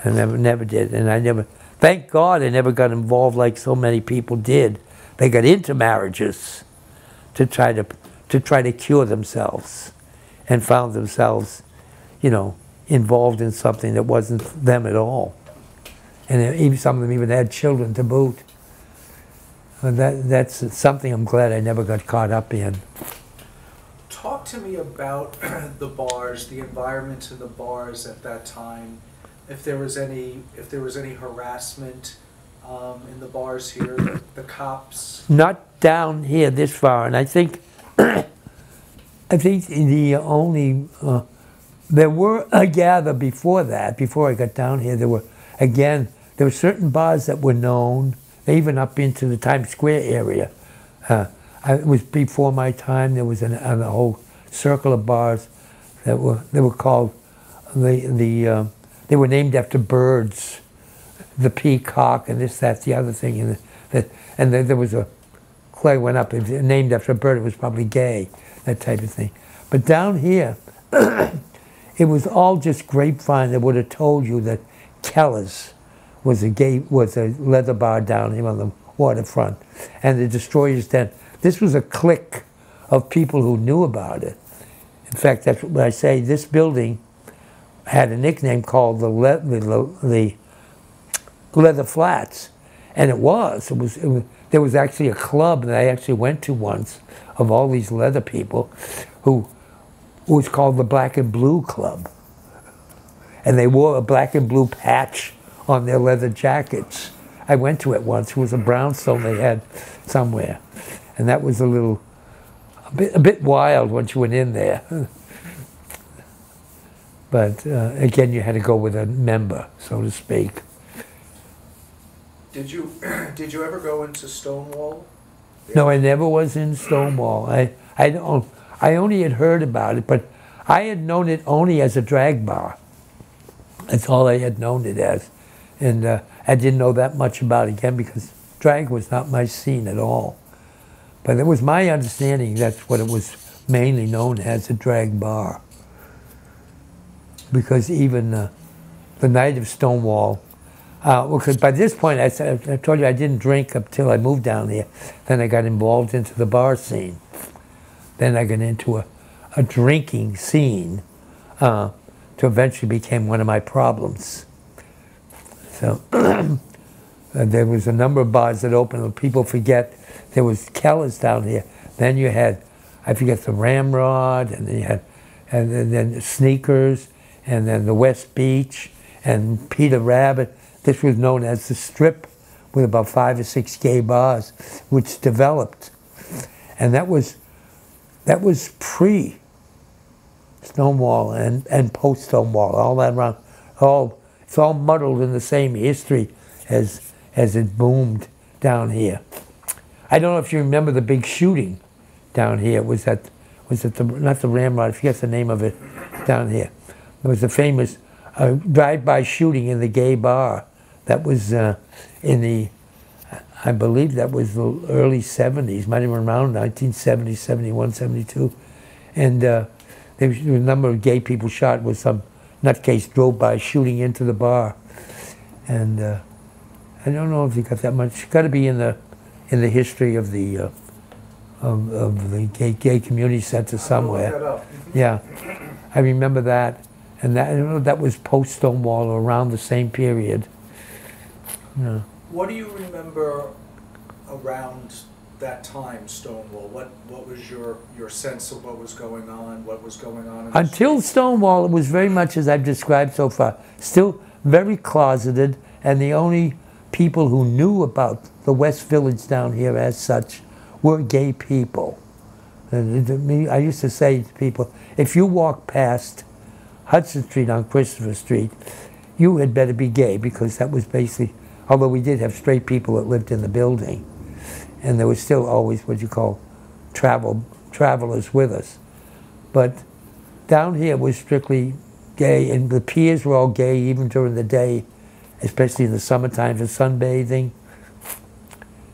I never did. And I never, thank God I never got involved like so many people did. They got into marriages to try to cure themselves and found themselves, you know, involved in something that wasn't them at all. And even some of them even had children to boot. That's something I'm glad I never got caught up in. Talk to me about the bars, the environment in the bars at that time. If there was any harassment in the bars here, the cops. Not down here this far, and I think the only there were a gather before that. Before I got down here, there were certain bars that were known. Even up into the Times Square area. It was before my time. There was a whole circle of bars that were called they were named after birds, the peacock and this, that, the other thing, and there was a Clay went up and named after a bird. It was probably gay, that type of thing. But down here, it was all just grapevine that would have told you that Kellers was a leather bar down here on the waterfront, and the Destroyer's Den. This was a clique of people who knew about it. In fact, that's what I say. This building had a nickname called the Leather Flats, and it was. There was actually a club that I actually went to once of all these leather people, who was called the Black and Blue Club, and they wore a black and blue patch on their leather jackets. I went to it once. It was a brownstone they had somewhere, and that was a bit wild once you went in there. But again, you had to go with a member, so to speak. Did you ever go into Stonewall? No, I never was in Stonewall. I only had heard about it, but I had known it only as a drag bar. That's all I had known it as. And I didn't know that much about it again, because drag was not my scene at all. But it was my understanding that's what it was mainly known as, a drag bar. Because even the night of Stonewall, because by this point, I told you I didn't drink until I moved down there. Then I got involved into the bar scene. Then I got into a drinking scene to eventually became one of my problems. So there was a number of bars that opened, and people forget there was Kellers down here. Then you had, I forget, the Ramrod, and then you had, and then Sneakers, and then the West Beach, and Peter Rabbit. This was known as the Strip, with about 5 or 6 gay bars, which developed, and that was pre Stonewall and post Stonewall, all that around, all. It's all muddled in the same history as it boomed down here. I don't know if you remember the big shooting down here. It was at not the Ramrod, I forget the name of it, down here. There was a famous drive-by shooting in the gay bar. That was in the, I believe that was the early 70s, might even around 1970, 71, 72. And there was a number of gay people shot with some nutcase drove by shooting into the bar, and I don't know if you got that much. It's got to be in the history of the gay community center somewhere. I'll look that up. Yeah, I remember that, and that, I don't know, that was post Stonewall or around the same period. Yeah. What do you remember around that time, Stonewall? What was your sense of what was going on? What was going on? Until Stonewall, it was very much as I've described so far. Still very closeted, and the only people who knew about the West Village down here as such were gay people. And I used to say to people, if you walk past Hudson Street on Christopher Street, you had better be gay, because that was basically, although we did have straight people that lived in the building, and there was still always what you call travelers with us. But down here was strictly gay, and the piers were all gay even during the day, especially in the summertime for sunbathing.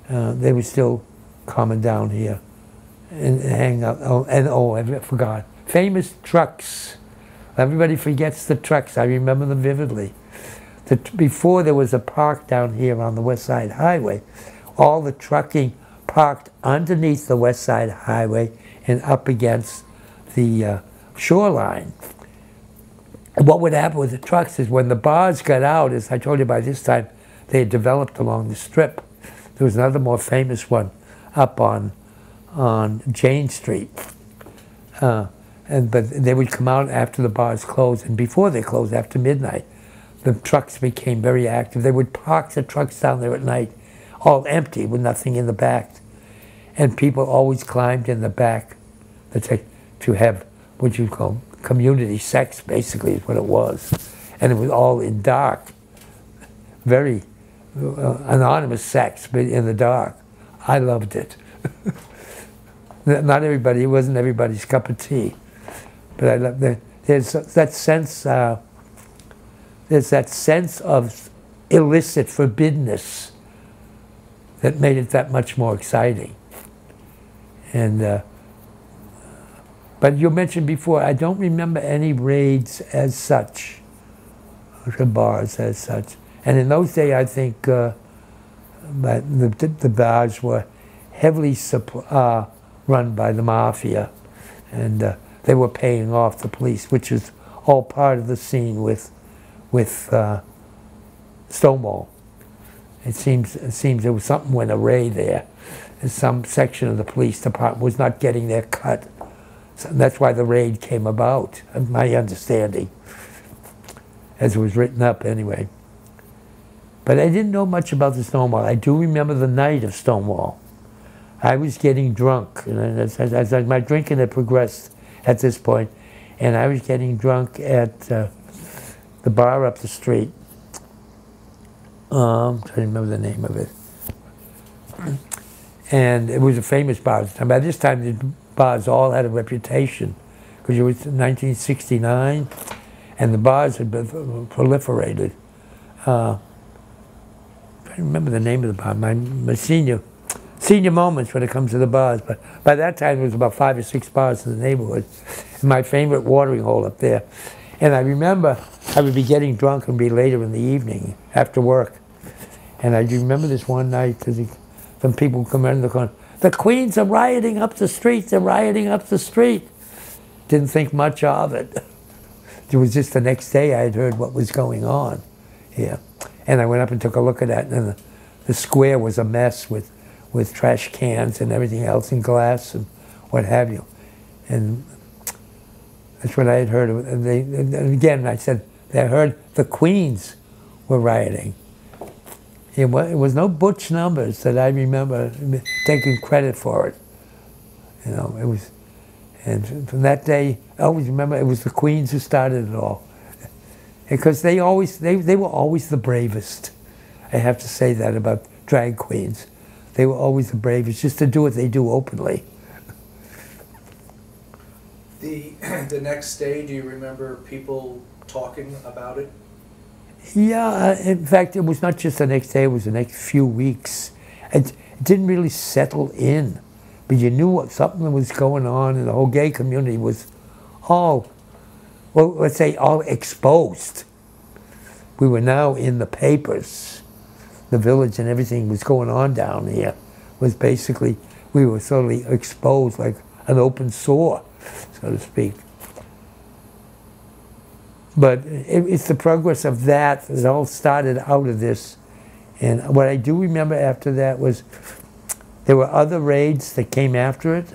They were still common down here and hang out. Oh, and oh, I forgot. Famous trucks. Everybody forgets the trucks. I remember them vividly. Before there was a park down here on the West Side Highway, all the trucking parked underneath the West Side Highway and up against the shoreline. And what would happen with the trucks is when the bars got out, as I told you by this time, they had developed along the Strip. There was another more famous one up on Jane Street. But they would come out after the bars closed, and before they closed, after midnight, the trucks became very active. They would park the trucks down there at night, all empty with nothing in the back. And people always climbed in the back to have what you call community sex, basically, is what it was. And it was all in dark, very anonymous sex, but in the dark. I loved it. Not everybody, it wasn't everybody's cup of tea. But I love that. There's that sense of illicit forbiddenness that made it that much more exciting. And but you mentioned before, I don't remember any raids as such, or bars as such. And in those days, I think the bars were heavily run by the mafia, and they were paying off the police, which is all part of the scene with Stonewall. It seems there was something went awry there. And some section of the police department was not getting their cut. So that's why the raid came about, my understanding, as it was written up anyway. But I didn't know much about the Stonewall. I do remember the night of Stonewall. I was getting drunk, and as my drinking had progressed at this point, and I was getting drunk at the bar up the street. I'm trying to remember the name of it. And it was a famous bar at the time. By this time, the bars all had a reputation, because it was 1969, and the bars had been proliferated. I can't remember the name of the bar. My senior moments when it comes to the bars, but by that time there was about 5 or 6 bars in the neighborhood. And my favorite watering hole up there. And I remember I would be getting drunk and be later in the evening after work. And I remember this one night, because some people would come in the corner, "The Queens are rioting up the street, they're rioting up the street." Didn't think much of it. It was just the next day I had heard what was going on here. And I went up and took a look at that, and the square was a mess with trash cans and everything else, and glass and what have you. And that's what I had heard. And again, I said, I heard the Queens were rioting. It was no Butch Numbers that I remember taking credit for it. You know, it was, and from that day, I always remember it was the Queens who started it all. Because they were always the bravest. I have to say that about drag queens. They were always the bravest, just to do what they do openly. The next day, do you remember people talking about it? Yeah, in fact, it was not just the next day, it was the next few weeks. It didn't really settle in, but you knew what something was going on, and the whole gay community was all, well, let's say all exposed. We were now in the papers. The village and everything was going on down here was basically, we were totally exposed like an open sore, so to speak. But it's the progress of that. It all started out of this. And what I do remember after that was there were other raids that came after it.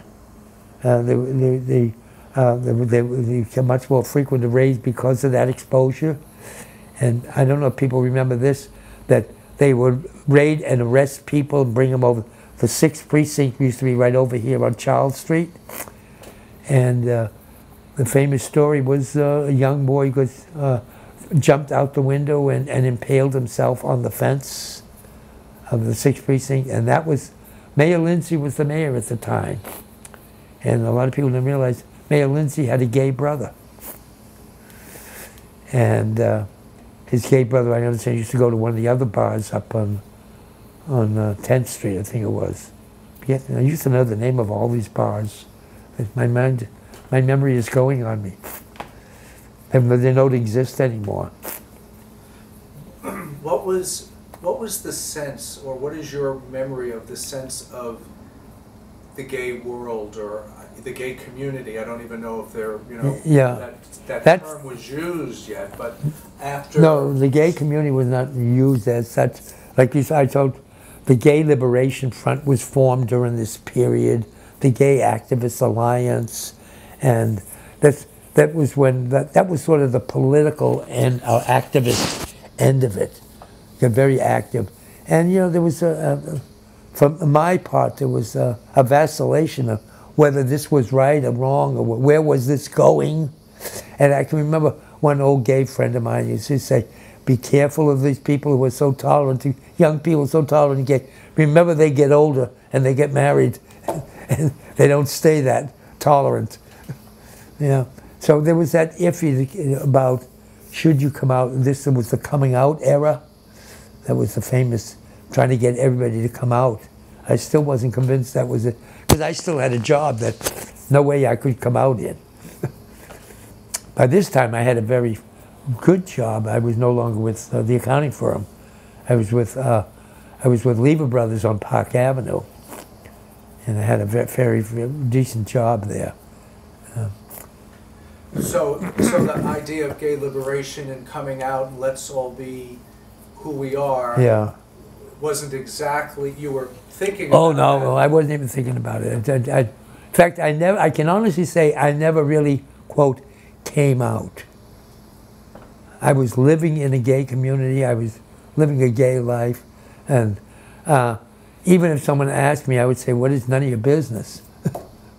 They were much more frequent raids because of that exposure. And I don't know if people remember this, that they would raid and arrest people and bring them over. The 6th Precinct used to be right over here on Charles Street. And the famous story was a young boy jumped out the window and impaled himself on the fence of the 6th Precinct. And that was, Mayor Lindsay was the mayor at the time. And a lot of people didn't realize Mayor Lindsay had a gay brother. And his gay brother, I understand, used to go to one of the other bars up on 10th Street, I think it was. Yet, I used to know the name of all these bars. My memory is going on me. And they don't exist anymore. What was the sense, or what is your memory of the sense of the gay world or the gay community? I don't even know if they're, you know, yeah, that term was used yet, but after... No, the gay community was not used as such. Like I told, the Gay Liberation Front was formed during this period, the Gay Activist Alliance, and That was when that was sort of the political and our activist end of it. Got very active, and you know there was from my part there was a vacillation of whether this was right or wrong or where was this going. And I can remember one old gay friend of mine used to say, "Be careful of these people who are so tolerant, young people so tolerant gay. Remember they get older and they get married, and they don't stay that tolerant." You know, so there was that iffy about should you come out. This was the coming out era. That was the famous trying to get everybody to come out. I still wasn't convinced that was it because I still had a job that no way I could come out in. By this time, I had a very good job. I was no longer with the accounting firm. I was with Lever Brothers on Park Avenue, and I had a very, very decent job there. So the idea of gay liberation and coming out, and let's all be who we are, yeah, wasn't exactly you were thinking. Oh about no, no, I wasn't even thinking about it. In fact, I never. I can honestly say I never really quote came out. I was living in a gay community. I was living a gay life, and even if someone asked me, I would say, "What is none of your business?"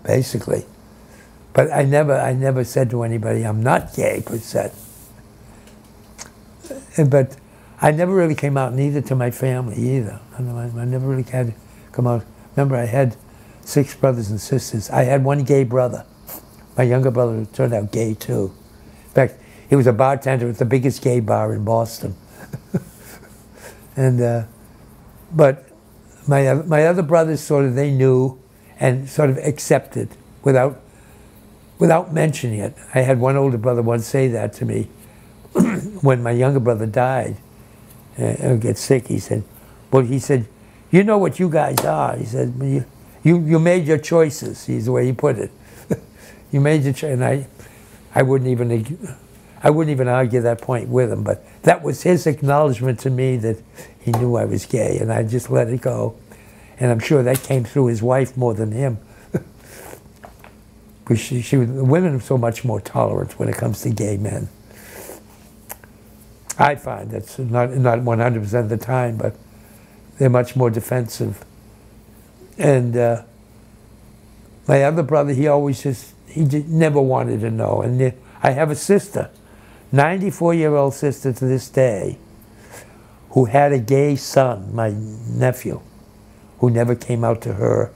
Basically. But I never said to anybody, I'm not gay, per se. But I never really came out, neither to my family, either. I never really had to come out. Remember, I had 6 brothers and sisters. I had one gay brother. My younger brother turned out gay, too. In fact, he was a bartender at the biggest gay bar in Boston. And, but my other brothers sort of, they knew and sort of accepted without mentioning it. I had one older brother once say that to me when my younger brother died and get sick. He said, well, he said, you know what you guys are. He said, you made your choices, is the way he put it. You made your choices. And I wouldn't even argue that point with him, but that was his acknowledgement to me that he knew I was gay, and I just let it go. And I'm sure that came through his wife more than him. Because women are so much more tolerant when it comes to gay men. I find that's not 100% of the time, but they're much more defensive. And my other brother, he always just, never wanted to know. And I have a sister, 94-year-old sister to this day, who had a gay son, my nephew, who never came out to her,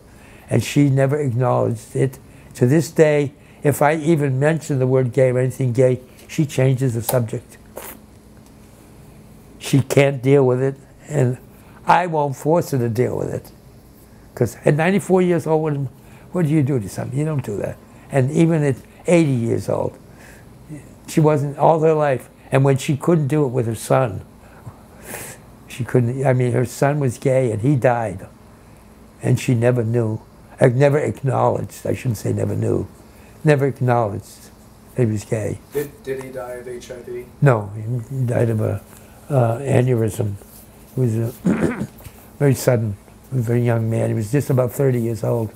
and she never acknowledged it. To this day, if I even mention the word gay or anything gay, she changes the subject. She can't deal with it, and I won't force her to deal with it. Because at 94 years old, what do you do to something? You don't do that. And even at 80 years old, she wasn't all her life. And when she couldn't do it with her son, she couldn't, I mean, her son was gay and he died, and she never knew. I've never acknowledged, I shouldn't say never knew, never acknowledged that he was gay. Did he die of HIV? No, he died of an aneurysm. It was very sudden, a very young man. He was just about 30 years old.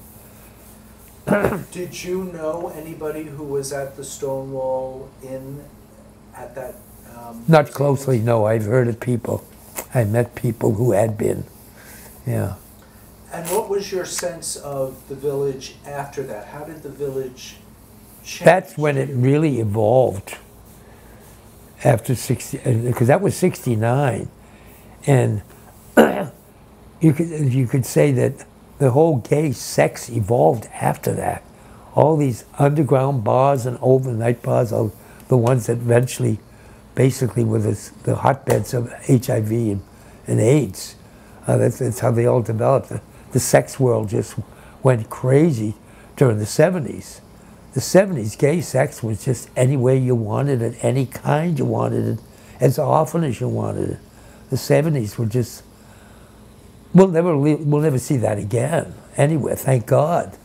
Did you know anybody who was at the Stonewall Inn at that? Not closely, no. I've heard of people. I met people who had been, yeah. And what was your sense of the village after that? How did the village change? That's when it really evolved after 60, because that was 69. And you could say that the whole gay sex evolved after that. All these underground bars and overnight bars are the ones that eventually basically were the hotbeds of HIV and AIDS. That's how they all developed. The sex world just went crazy during the 70s. The 70s, gay sex was just any way you wanted it, any kind you wanted it, as often as you wanted it. The 70s were just, we'll never see that again anywhere, thank God.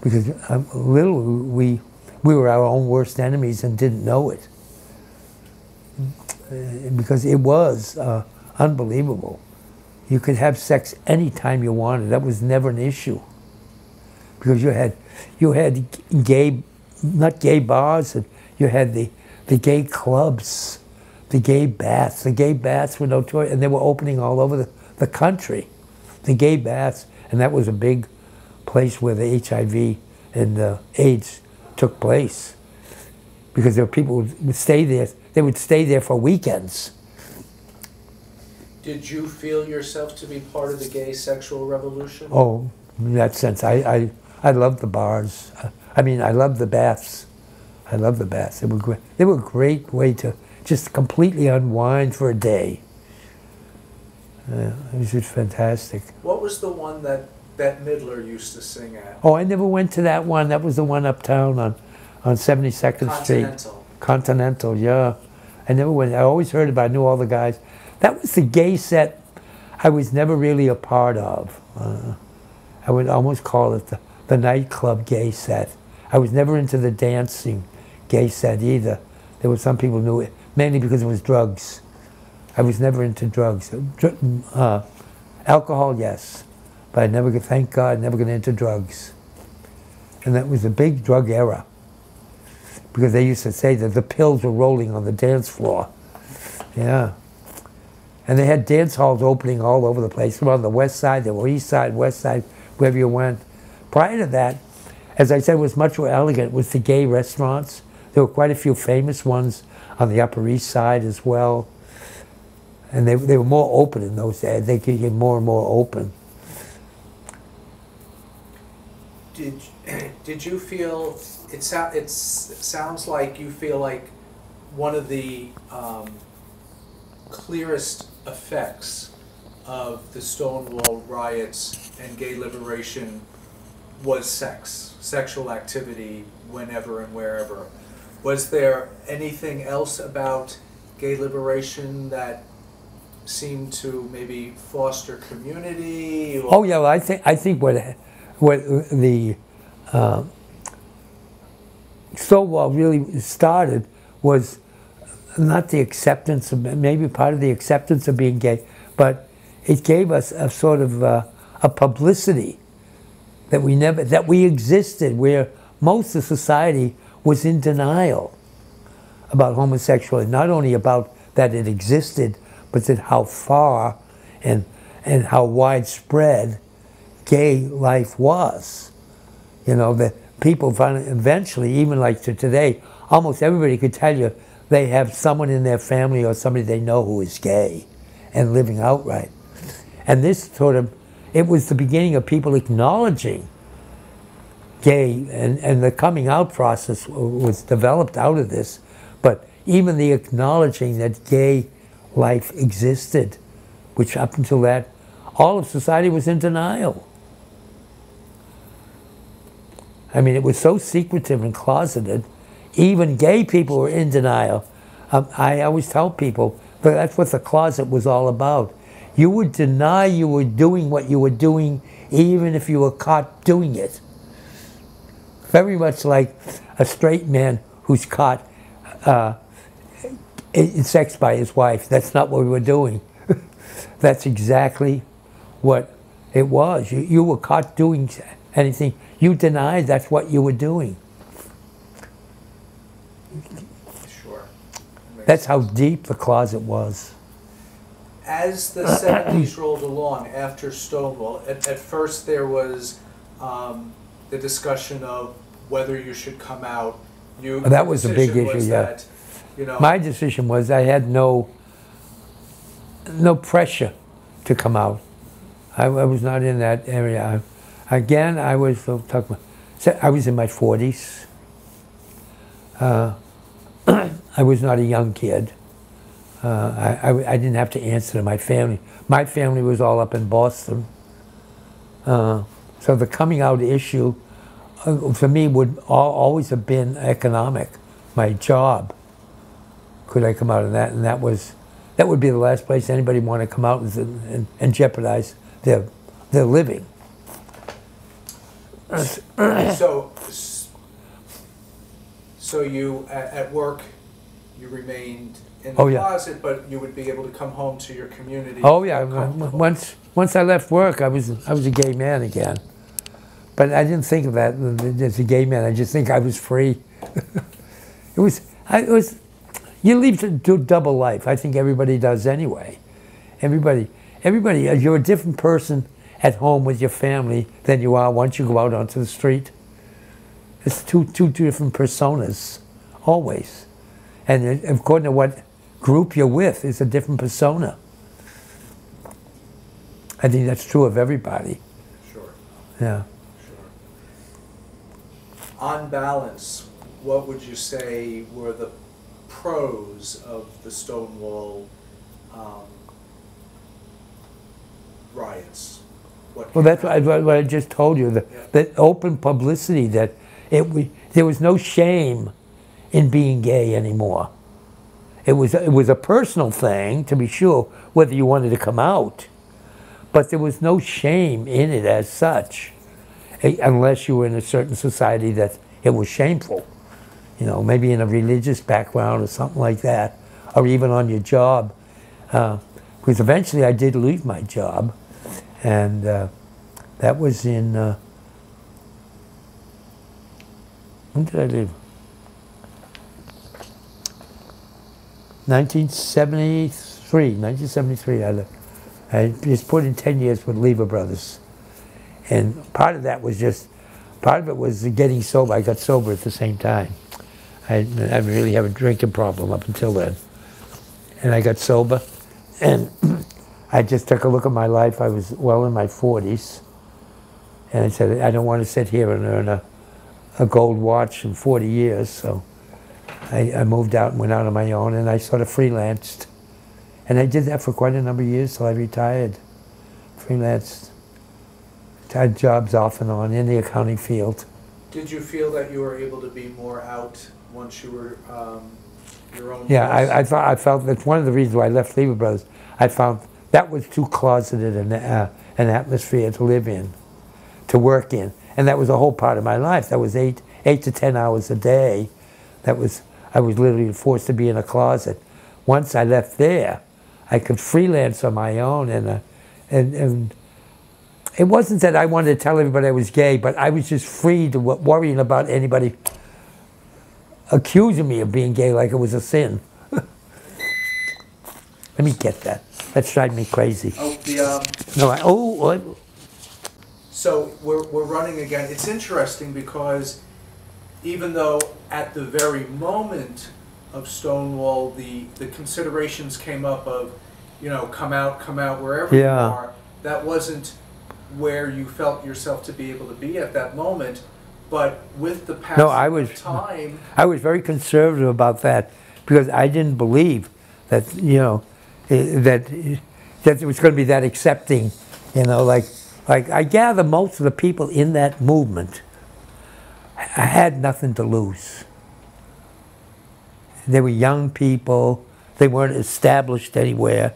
Because literally we were our own worst enemies and didn't know it. Because it was unbelievable. You could have sex any time you wanted. That was never an issue, because you had gay not gay bars, and you had the gay clubs, the gay baths. The gay baths were notorious, and they were opening all over the country. The gay baths, and that was a big place where the HIV and AIDS took place, because there were people who would stay there. They would stay there for weekends. Did you feel yourself to be part of the gay sexual revolution? Oh, in that sense. I loved the bars. I mean, I loved the baths. I loved the baths. They were great. They were a great way to just completely unwind for a day. It was just fantastic. What was the one that Bette Midler used to sing at? Oh, I never went to that one. That was the one uptown on 72nd Continental. Street. Continental, yeah. I never went. I always heard about it. I knew all the guys. That was the gay set I was never really a part of. I would almost call it the nightclub gay set. I was never into the dancing gay set either. There were some people who knew it, mainly because it was drugs. I was never into drugs. Alcohol, yes, but I never could, thank God, never got into drugs. And that was a big drug era, because they used to say that the pills were rolling on the dance floor. Yeah. And they had dance halls opening all over the place. From on the west side, they were east side, west side, wherever you went. Prior to that, as I said, was much more elegant, was the gay restaurants. There were quite a few famous ones on the Upper East Side as well. And they were more open in those days. They could get more and more open. Did you feel, it sounds like you feel like one of the clearest effects of the Stonewall riots and gay liberation was sex, sexual activity, whenever and wherever. Was there anything else about gay liberation that seemed to maybe foster community? Or? Oh yeah, well, I think what the Stonewall really started was not the acceptance of, maybe part of the acceptance of being gay, but it gave us a sort of a publicity that we never, that we existed, where most of society was in denial about homosexuality, not only about that it existed, but that how far and how widespread gay life was. You know, that people finally, eventually, even like to today, almost everybody could tell you they have someone in their family or somebody they know who is gay and living outright. And this sort of, it was the beginning of people acknowledging gay, and the coming out process was developed out of this, but even the acknowledging that gay life existed, which up until that, all of society was in denial. I mean, it was so secretive and closeted, even gay people were in denial. I always tell people that that's what the closet was all about. You would deny you were doing what you were doing, even if you were caught doing it. Very much like a straight man who's caught in sex by his wife. That's not what we were doing. That's exactly what it was. You were caught doing anything. You denied that's what you were doing. Sure. That's how deep the closet was. As the 70s rolled along after Stonewall, at first there was the discussion of whether you should come out. You, that was a big issue, yeah. That, you know, my decision was I had no pressure to come out. I was not in that area. I was in my 40s. I was not a young kid. I didn't have to answer to my family. My family was all up in Boston. So the coming out issue for me would always have been economic, my job. Could I come out in that? And that would be the last place anybody would want to come out and jeopardize their living. So you, at work, you remained in the closet, but you would be able to come home to your community. Oh yeah, once I left work, I was a gay man again. But I didn't think of that as a gay man. I just think I was free It was. You leave to do double life. I think everybody does anyway. Everybody. You're a different person at home with your family than you are once you go out onto the street. It's two different personas, always. And according to what group you're with, it's a different persona. I think that's true of everybody. Sure. Yeah. Sure. On balance, what would you say were the pros of the Stonewall riots? Well, that's what I just told you, the open publicity that there was no shame in being gay anymore. It was a personal thing, to be sure, whether you wanted to come out, but there was no shame in it as such, unless you were in a certain society that it was shameful. You know, maybe in a religious background or something like that, or even on your job. Because eventually I did leave my job, and that was in, when did I leave? 1973 I left. I just put in 10 years with Lever Brothers. And part of it was getting sober. I got sober at the same time. I really have a drinking problem up until then. And I got sober, and I just took a look at my life. I was well in my 40s. And I said, I don't want to sit here and earn a gold watch in 40 years. So I moved out and went out on my own, and I sort of freelanced. And I did that for quite a number of years till I retired. Freelanced. Had jobs off and on in the accounting field. Did you feel that you were able to be more out once you were your own? Yeah, I felt that's one of the reasons why I left Lever Brothers. I found that was too closeted an atmosphere to live in, to work in, and that was a whole part of my life. That was eight to 10 hours a day. That was I was literally forced to be in a closet. Once I left there, I could freelance on my own, and it wasn't that I wanted to tell everybody I was gay, but I was just free to worrying about anybody accusing me of being gay like it was a sin. Let me get that. That's driving me crazy. Oh, the, no, I, oh, oh. So we're running again. It's interesting because even though at the very moment of Stonewall, the considerations came up of, you know, come out wherever you are, that wasn't where you felt yourself to be able to be at that moment, but with the passing of time... I was very conservative about that, because I didn't believe that, you know, that it was going to be that accepting, you know, like I gather most of the people in that movement had nothing to lose. They were young people, they weren't established anywhere,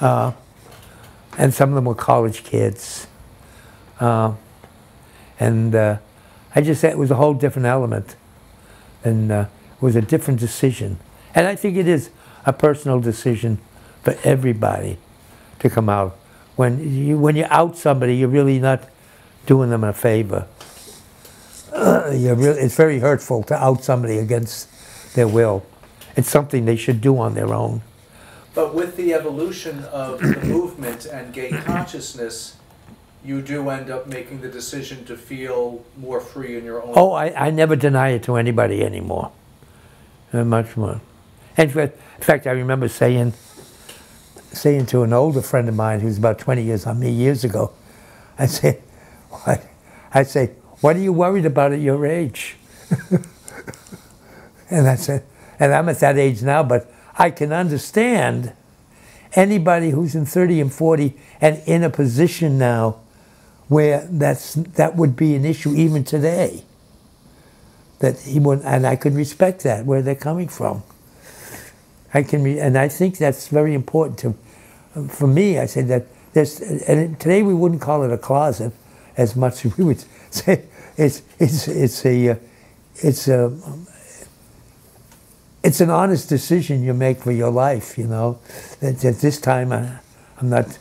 and some of them were college kids. I just said it was a whole different element, and it was a different decision. And I think it is a personal decision for everybody to come out. When you out somebody, you're really not doing them a favor. It's very hurtful to out somebody against their will. It's something they should do on their own. But with the evolution of the movement and gay consciousness, you do end up making the decision to feel more free in your own... Oh, I never deny it to anybody anymore. Much more. In fact, I remember saying to an older friend of mine who's about 20 years on me years ago, I said, what? I say, what are you worried about at your age? And I said, and I'm at that age now, but I can understand anybody who's in 30 and 40 and in a position now where that would be an issue even today. That he wouldn't, and I can respect that, where they're coming from. And I think that's very important to, for me, I say that there's, and today we wouldn't call it a closet as much as we would say it's an honest decision you make for your life, you know, that at this time I'm not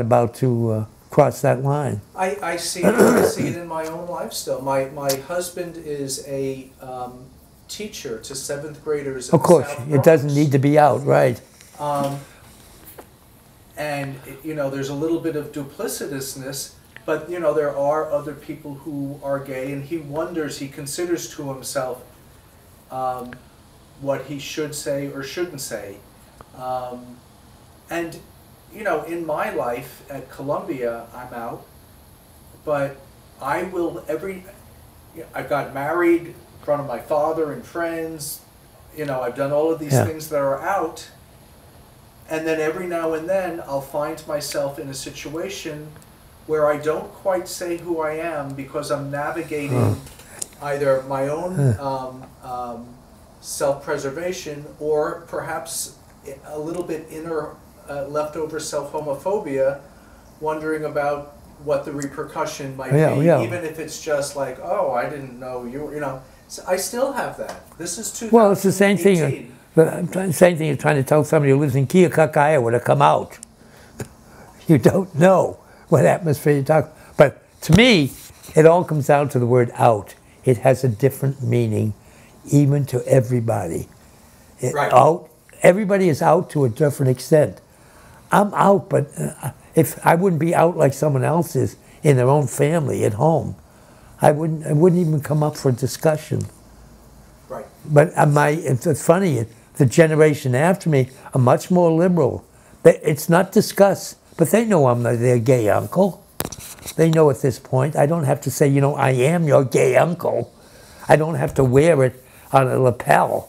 about to cross that line. I see it in my own life still. My husband is a teacher to 7th graders. Of course, it doesn't need to be out, right. And, you know, there's a little bit of duplicitousness, but, you know, there are other people who are gay, and he wonders, he considers to himself what he should say or shouldn't say. And, you know, in my life at Columbia, I'm out, but I will I got married in front of my father and friends, you know, I've done all of these things that are out. And then every now and then I'll find myself in a situation where I don't quite say who I am because I'm navigating either my own self-preservation or perhaps a little bit inner leftover self-homophobia, wondering about what the repercussion might be, even if it's just like, oh, I didn't know you were, you know. So I still have that. This is too. Well, it's the same thing. The same thing you're trying to tell somebody who lives in Keokuk, Iowa, to come out. You don't know what atmosphere you talk. But to me, it all comes down to the word out. It has a different meaning, even to everybody. It, out. Everybody is out to a different extent. I'm out, but if I wouldn't be out like someone else is in their own family at home, I wouldn't even come up for discussion. Right. But it's funny. The generation after me are much more liberal. It's not discussed, but they know I'm their gay uncle. They know at this point. I don't have to say, you know, I am your gay uncle. I don't have to wear it on a lapel.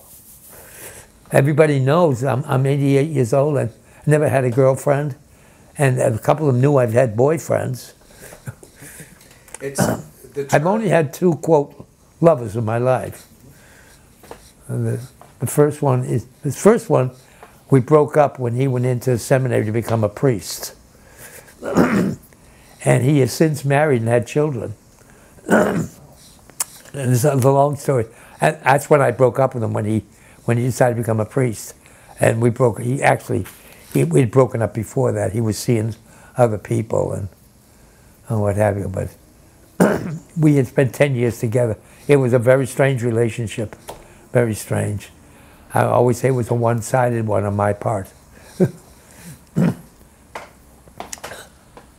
Everybody knows I'm 88 years old and never had a girlfriend. And a couple of them knew I've had boyfriends. It's I've only had 2, quote, lovers in my life. The first one is we broke up when he went into seminary to become a priest, and he has since married and had children. And it's a long story. And that's when I broke up with him, when he decided to become a priest, and we broke. He actually we'd broken up before that. He was seeing other people and what have you. But we had spent 10 years together. It was a very strange relationship. Very strange. I always say it was a one-sided one on my part.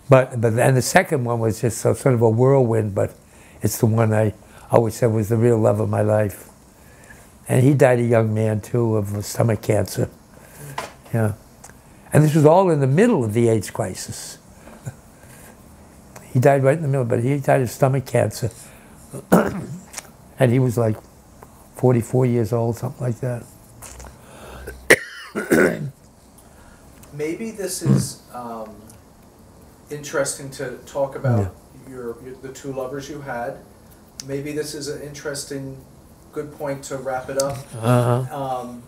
but then the second one was just sort of a whirlwind, but it's the one I always said was the real love of my life. And he died a young man, too, of stomach cancer. Yeah. And this was all in the middle of the AIDS crisis. He died right in the middle, but he died of stomach cancer. And he was like 44 years old, something like that. Maybe this is interesting to talk about the 2 lovers you had. Maybe this is an interesting, good point to wrap it up,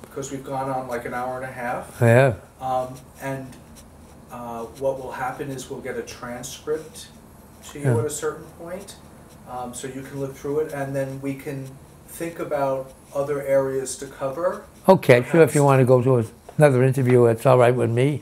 because we've gone on like an hour and a half. Yeah. And what will happen is we'll get a transcript to you at a certain point, so you can look through it, and then we can think about other areas to cover. Okay, perhaps. Sure, if you want to go to another interview, it's all right with me.